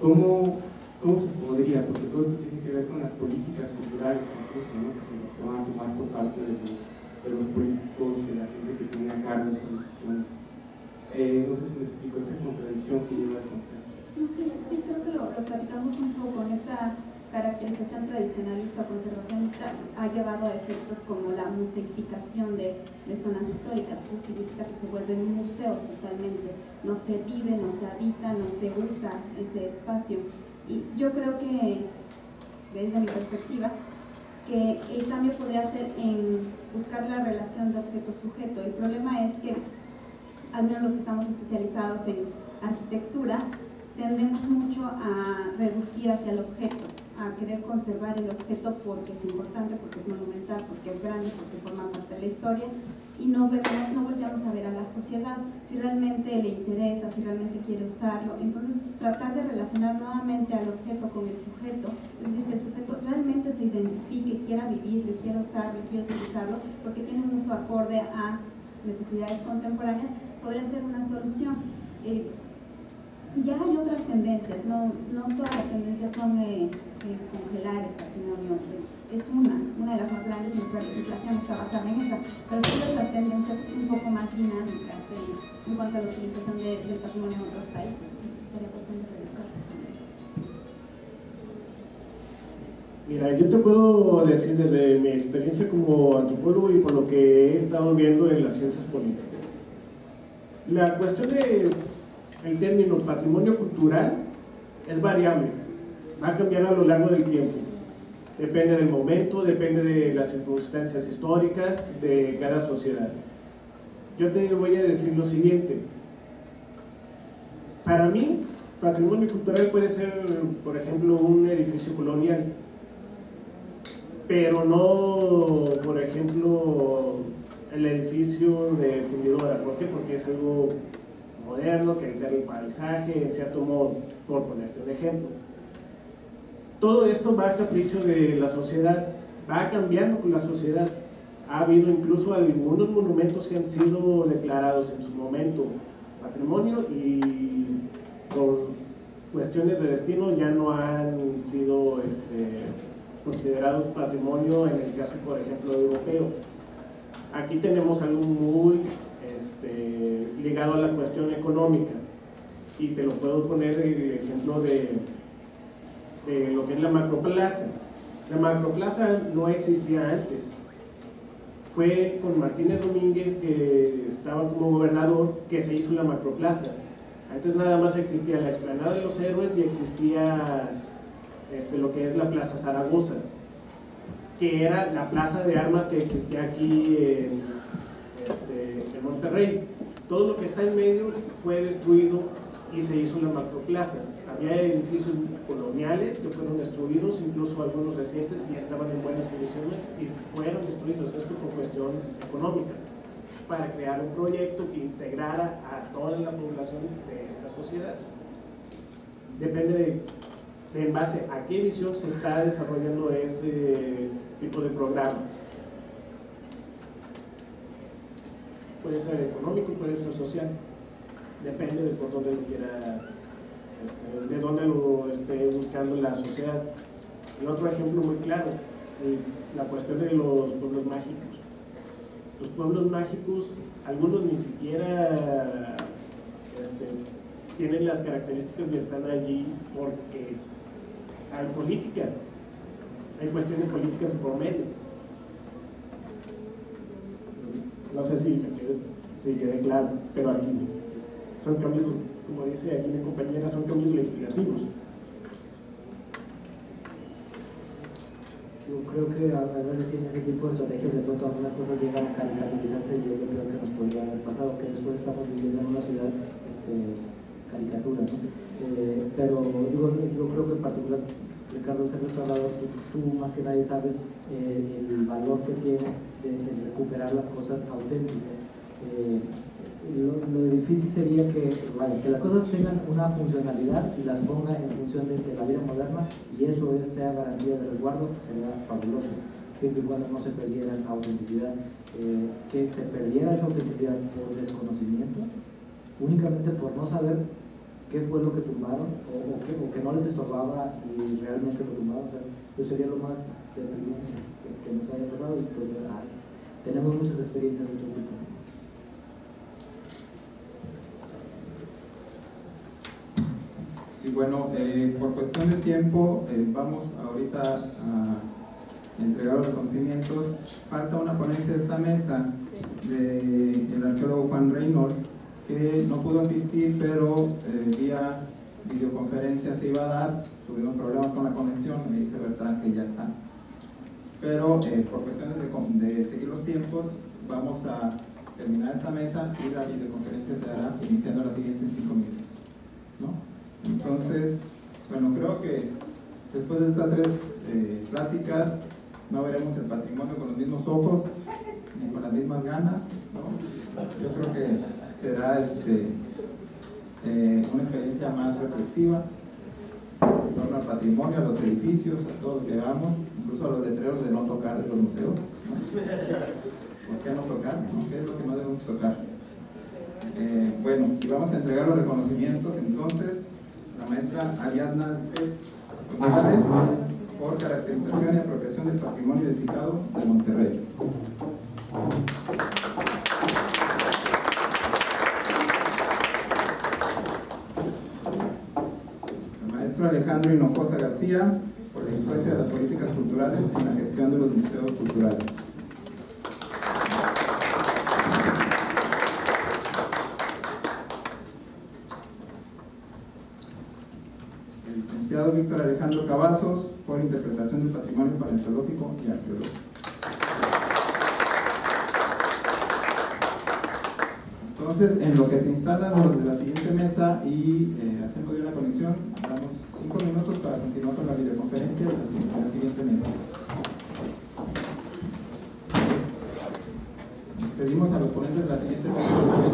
¿Cómo se podría? Porque todo eso tiene que ver con las políticas culturales, incluso, ¿no? Que se van a tomar por parte de los políticos, de la gente que tiene a cargo de sus decisiones. No sé si me explico esa contradicción que lleva al concepto. Sí, creo que lo platicamos un poco. En esta caracterización tradicionalista o conservacionista ha llevado a efectos como la museificación de zonas históricas. Eso significa que se vuelven museos totalmente. No se vive, no se habita, no se usa ese espacio. Y yo creo que, desde mi perspectiva, que el cambio podría ser en buscar la relación de objeto-sujeto. El problema es que al menos los que estamos especializados en arquitectura, tendemos mucho a reducir hacia el objeto, a querer conservar el objeto porque es importante, porque es monumental, porque es grande, porque forma parte de la historia, y no volteamos a ver a la sociedad, si realmente le interesa, si realmente quiere usarlo. Entonces, tratar de relacionar nuevamente al objeto con el sujeto, es decir, que el sujeto realmente se identifique, quiera vivirlo, quiera usarlo, quiera utilizarlo, porque tiene un uso acorde a necesidades contemporáneas, podría ser una solución. Ya hay otras tendencias, no todas las tendencias son congelar el patrimonio, es una de las más grandes, nuestra legislación está basada en esta, pero sí otras tendencias un poco más dinámicas en cuanto a la utilización del patrimonio en otros países. Sería cuestión de revisar. Mira, yo te puedo decir desde mi experiencia como antropólogo y por lo que he estado viendo en las ciencias políticas, la cuestión del término patrimonio cultural es variable, va a cambiar a lo largo del tiempo, depende del momento, depende de las circunstancias históricas de cada sociedad. Yo te voy a decir lo siguiente: para mí, patrimonio cultural puede ser, por ejemplo, un edificio colonial, pero no, por ejemplo, el edificio de Fundidora. ¿Por qué? Porque es algo moderno, que altera el paisaje, en cierto modo, por ponerte un ejemplo. Todo esto va a capricho de la sociedad, va cambiando con la sociedad. Ha habido incluso algunos monumentos que han sido declarados en su momento patrimonio y por cuestiones de destino ya no han sido considerados patrimonio, en el caso, por ejemplo, europeo. Aquí tenemos algo muy ligado a la cuestión económica, y te lo puedo poner el ejemplo de lo que es la Macroplaza. La Macroplaza no existía antes, fue con Martínez Domínguez, que estaba como gobernador, que se hizo la Macroplaza. Antes nada más existía la explanada de los Héroes y existía lo que es la Plaza Zaragoza, que era la plaza de armas que existía aquí en Monterrey. Todo lo que está en medio fue destruido y se hizo una macroplaza. Había edificios coloniales que fueron destruidos, incluso algunos recientes, y estaban en buenas condiciones y fueron destruidos, esto por cuestión económica, para crear un proyecto que integrara a toda la población de esta sociedad. Depende de en base a qué visión se está desarrollando ese tipo de programas. Puede ser económico, puede ser social, depende de por dónde lo quieras, de dónde lo esté buscando la sociedad. Y otro ejemplo muy claro, la cuestión de los pueblos mágicos. Los pueblos mágicos, algunos ni siquiera tienen las características y están allí porque hay política, hay cuestiones políticas por medio. No sé si quede claro, pero aquí son cambios, como dice aquí mi compañera, son cambios legislativos. Yo creo que ahora tiene ese tipo de estrategias, de pronto algunas cosas llegan a caricaturizarse, y es lo que nos podría haber pasado, que después estamos viviendo en una ciudad caricatura, ¿no? Pero yo creo que en particular, Ricardo, se ha hablado, tú más que nadie sabes el valor que tiene de recuperar las cosas auténticas. Lo difícil sería que las cosas tengan una funcionalidad y las ponga en función de la vida moderna, y eso sea garantía de resguardo, sería fabuloso, siempre y cuando no se perdiera la autenticidad. Que se perdiera esa autenticidad por desconocimiento, únicamente por no saber qué fue lo que tumbaron o que no les estorbaba y realmente lo tumbaron, o sea, eso sería lo más deprimente que nos haya tocado, y pues tenemos muchas experiencias de este tipo. Y bueno, por cuestión de tiempo, vamos ahorita a entregar los reconocimientos. Falta una ponencia de esta mesa del arqueólogo Juan Reynolds, que no pudo asistir, pero vía videoconferencia se iba a dar. Tuvimos problemas con la conexión, me dice Bertrand que ya está. Pero por cuestiones de seguir los tiempos, vamos a terminar esta mesa y la videoconferencia se dará iniciando la siguiente en 5 minutos, ¿no? Entonces, bueno, creo que después de estas 3 pláticas no veremos el patrimonio con los mismos ojos ni con las mismas ganas, ¿no? Yo creo que será una experiencia más reflexiva en torno al patrimonio, a los edificios, a todo lo que hagamos, incluso a los letreros de no tocar de los museos, ¿no? ¿Por qué no tocar? ¿No? ¿Qué es lo que no debemos tocar? Bueno, y vamos a entregar los reconocimientos entonces. La maestra Ariadna González por caracterización y apropiación del patrimonio edificado de Monterrey. El maestro Alejandro Hinojosa García por la influencia de las políticas culturales en la gestión de los museos culturales. Víctor Alejandro Cavazos por interpretación del patrimonio paleontológico y arqueológico. Entonces, en lo que se instalan los de la siguiente mesa y hacemos una conexión, damos 5 minutos para continuar con la videoconferencia de la siguiente mesa. Pedimos a los ponentes de la siguiente mesa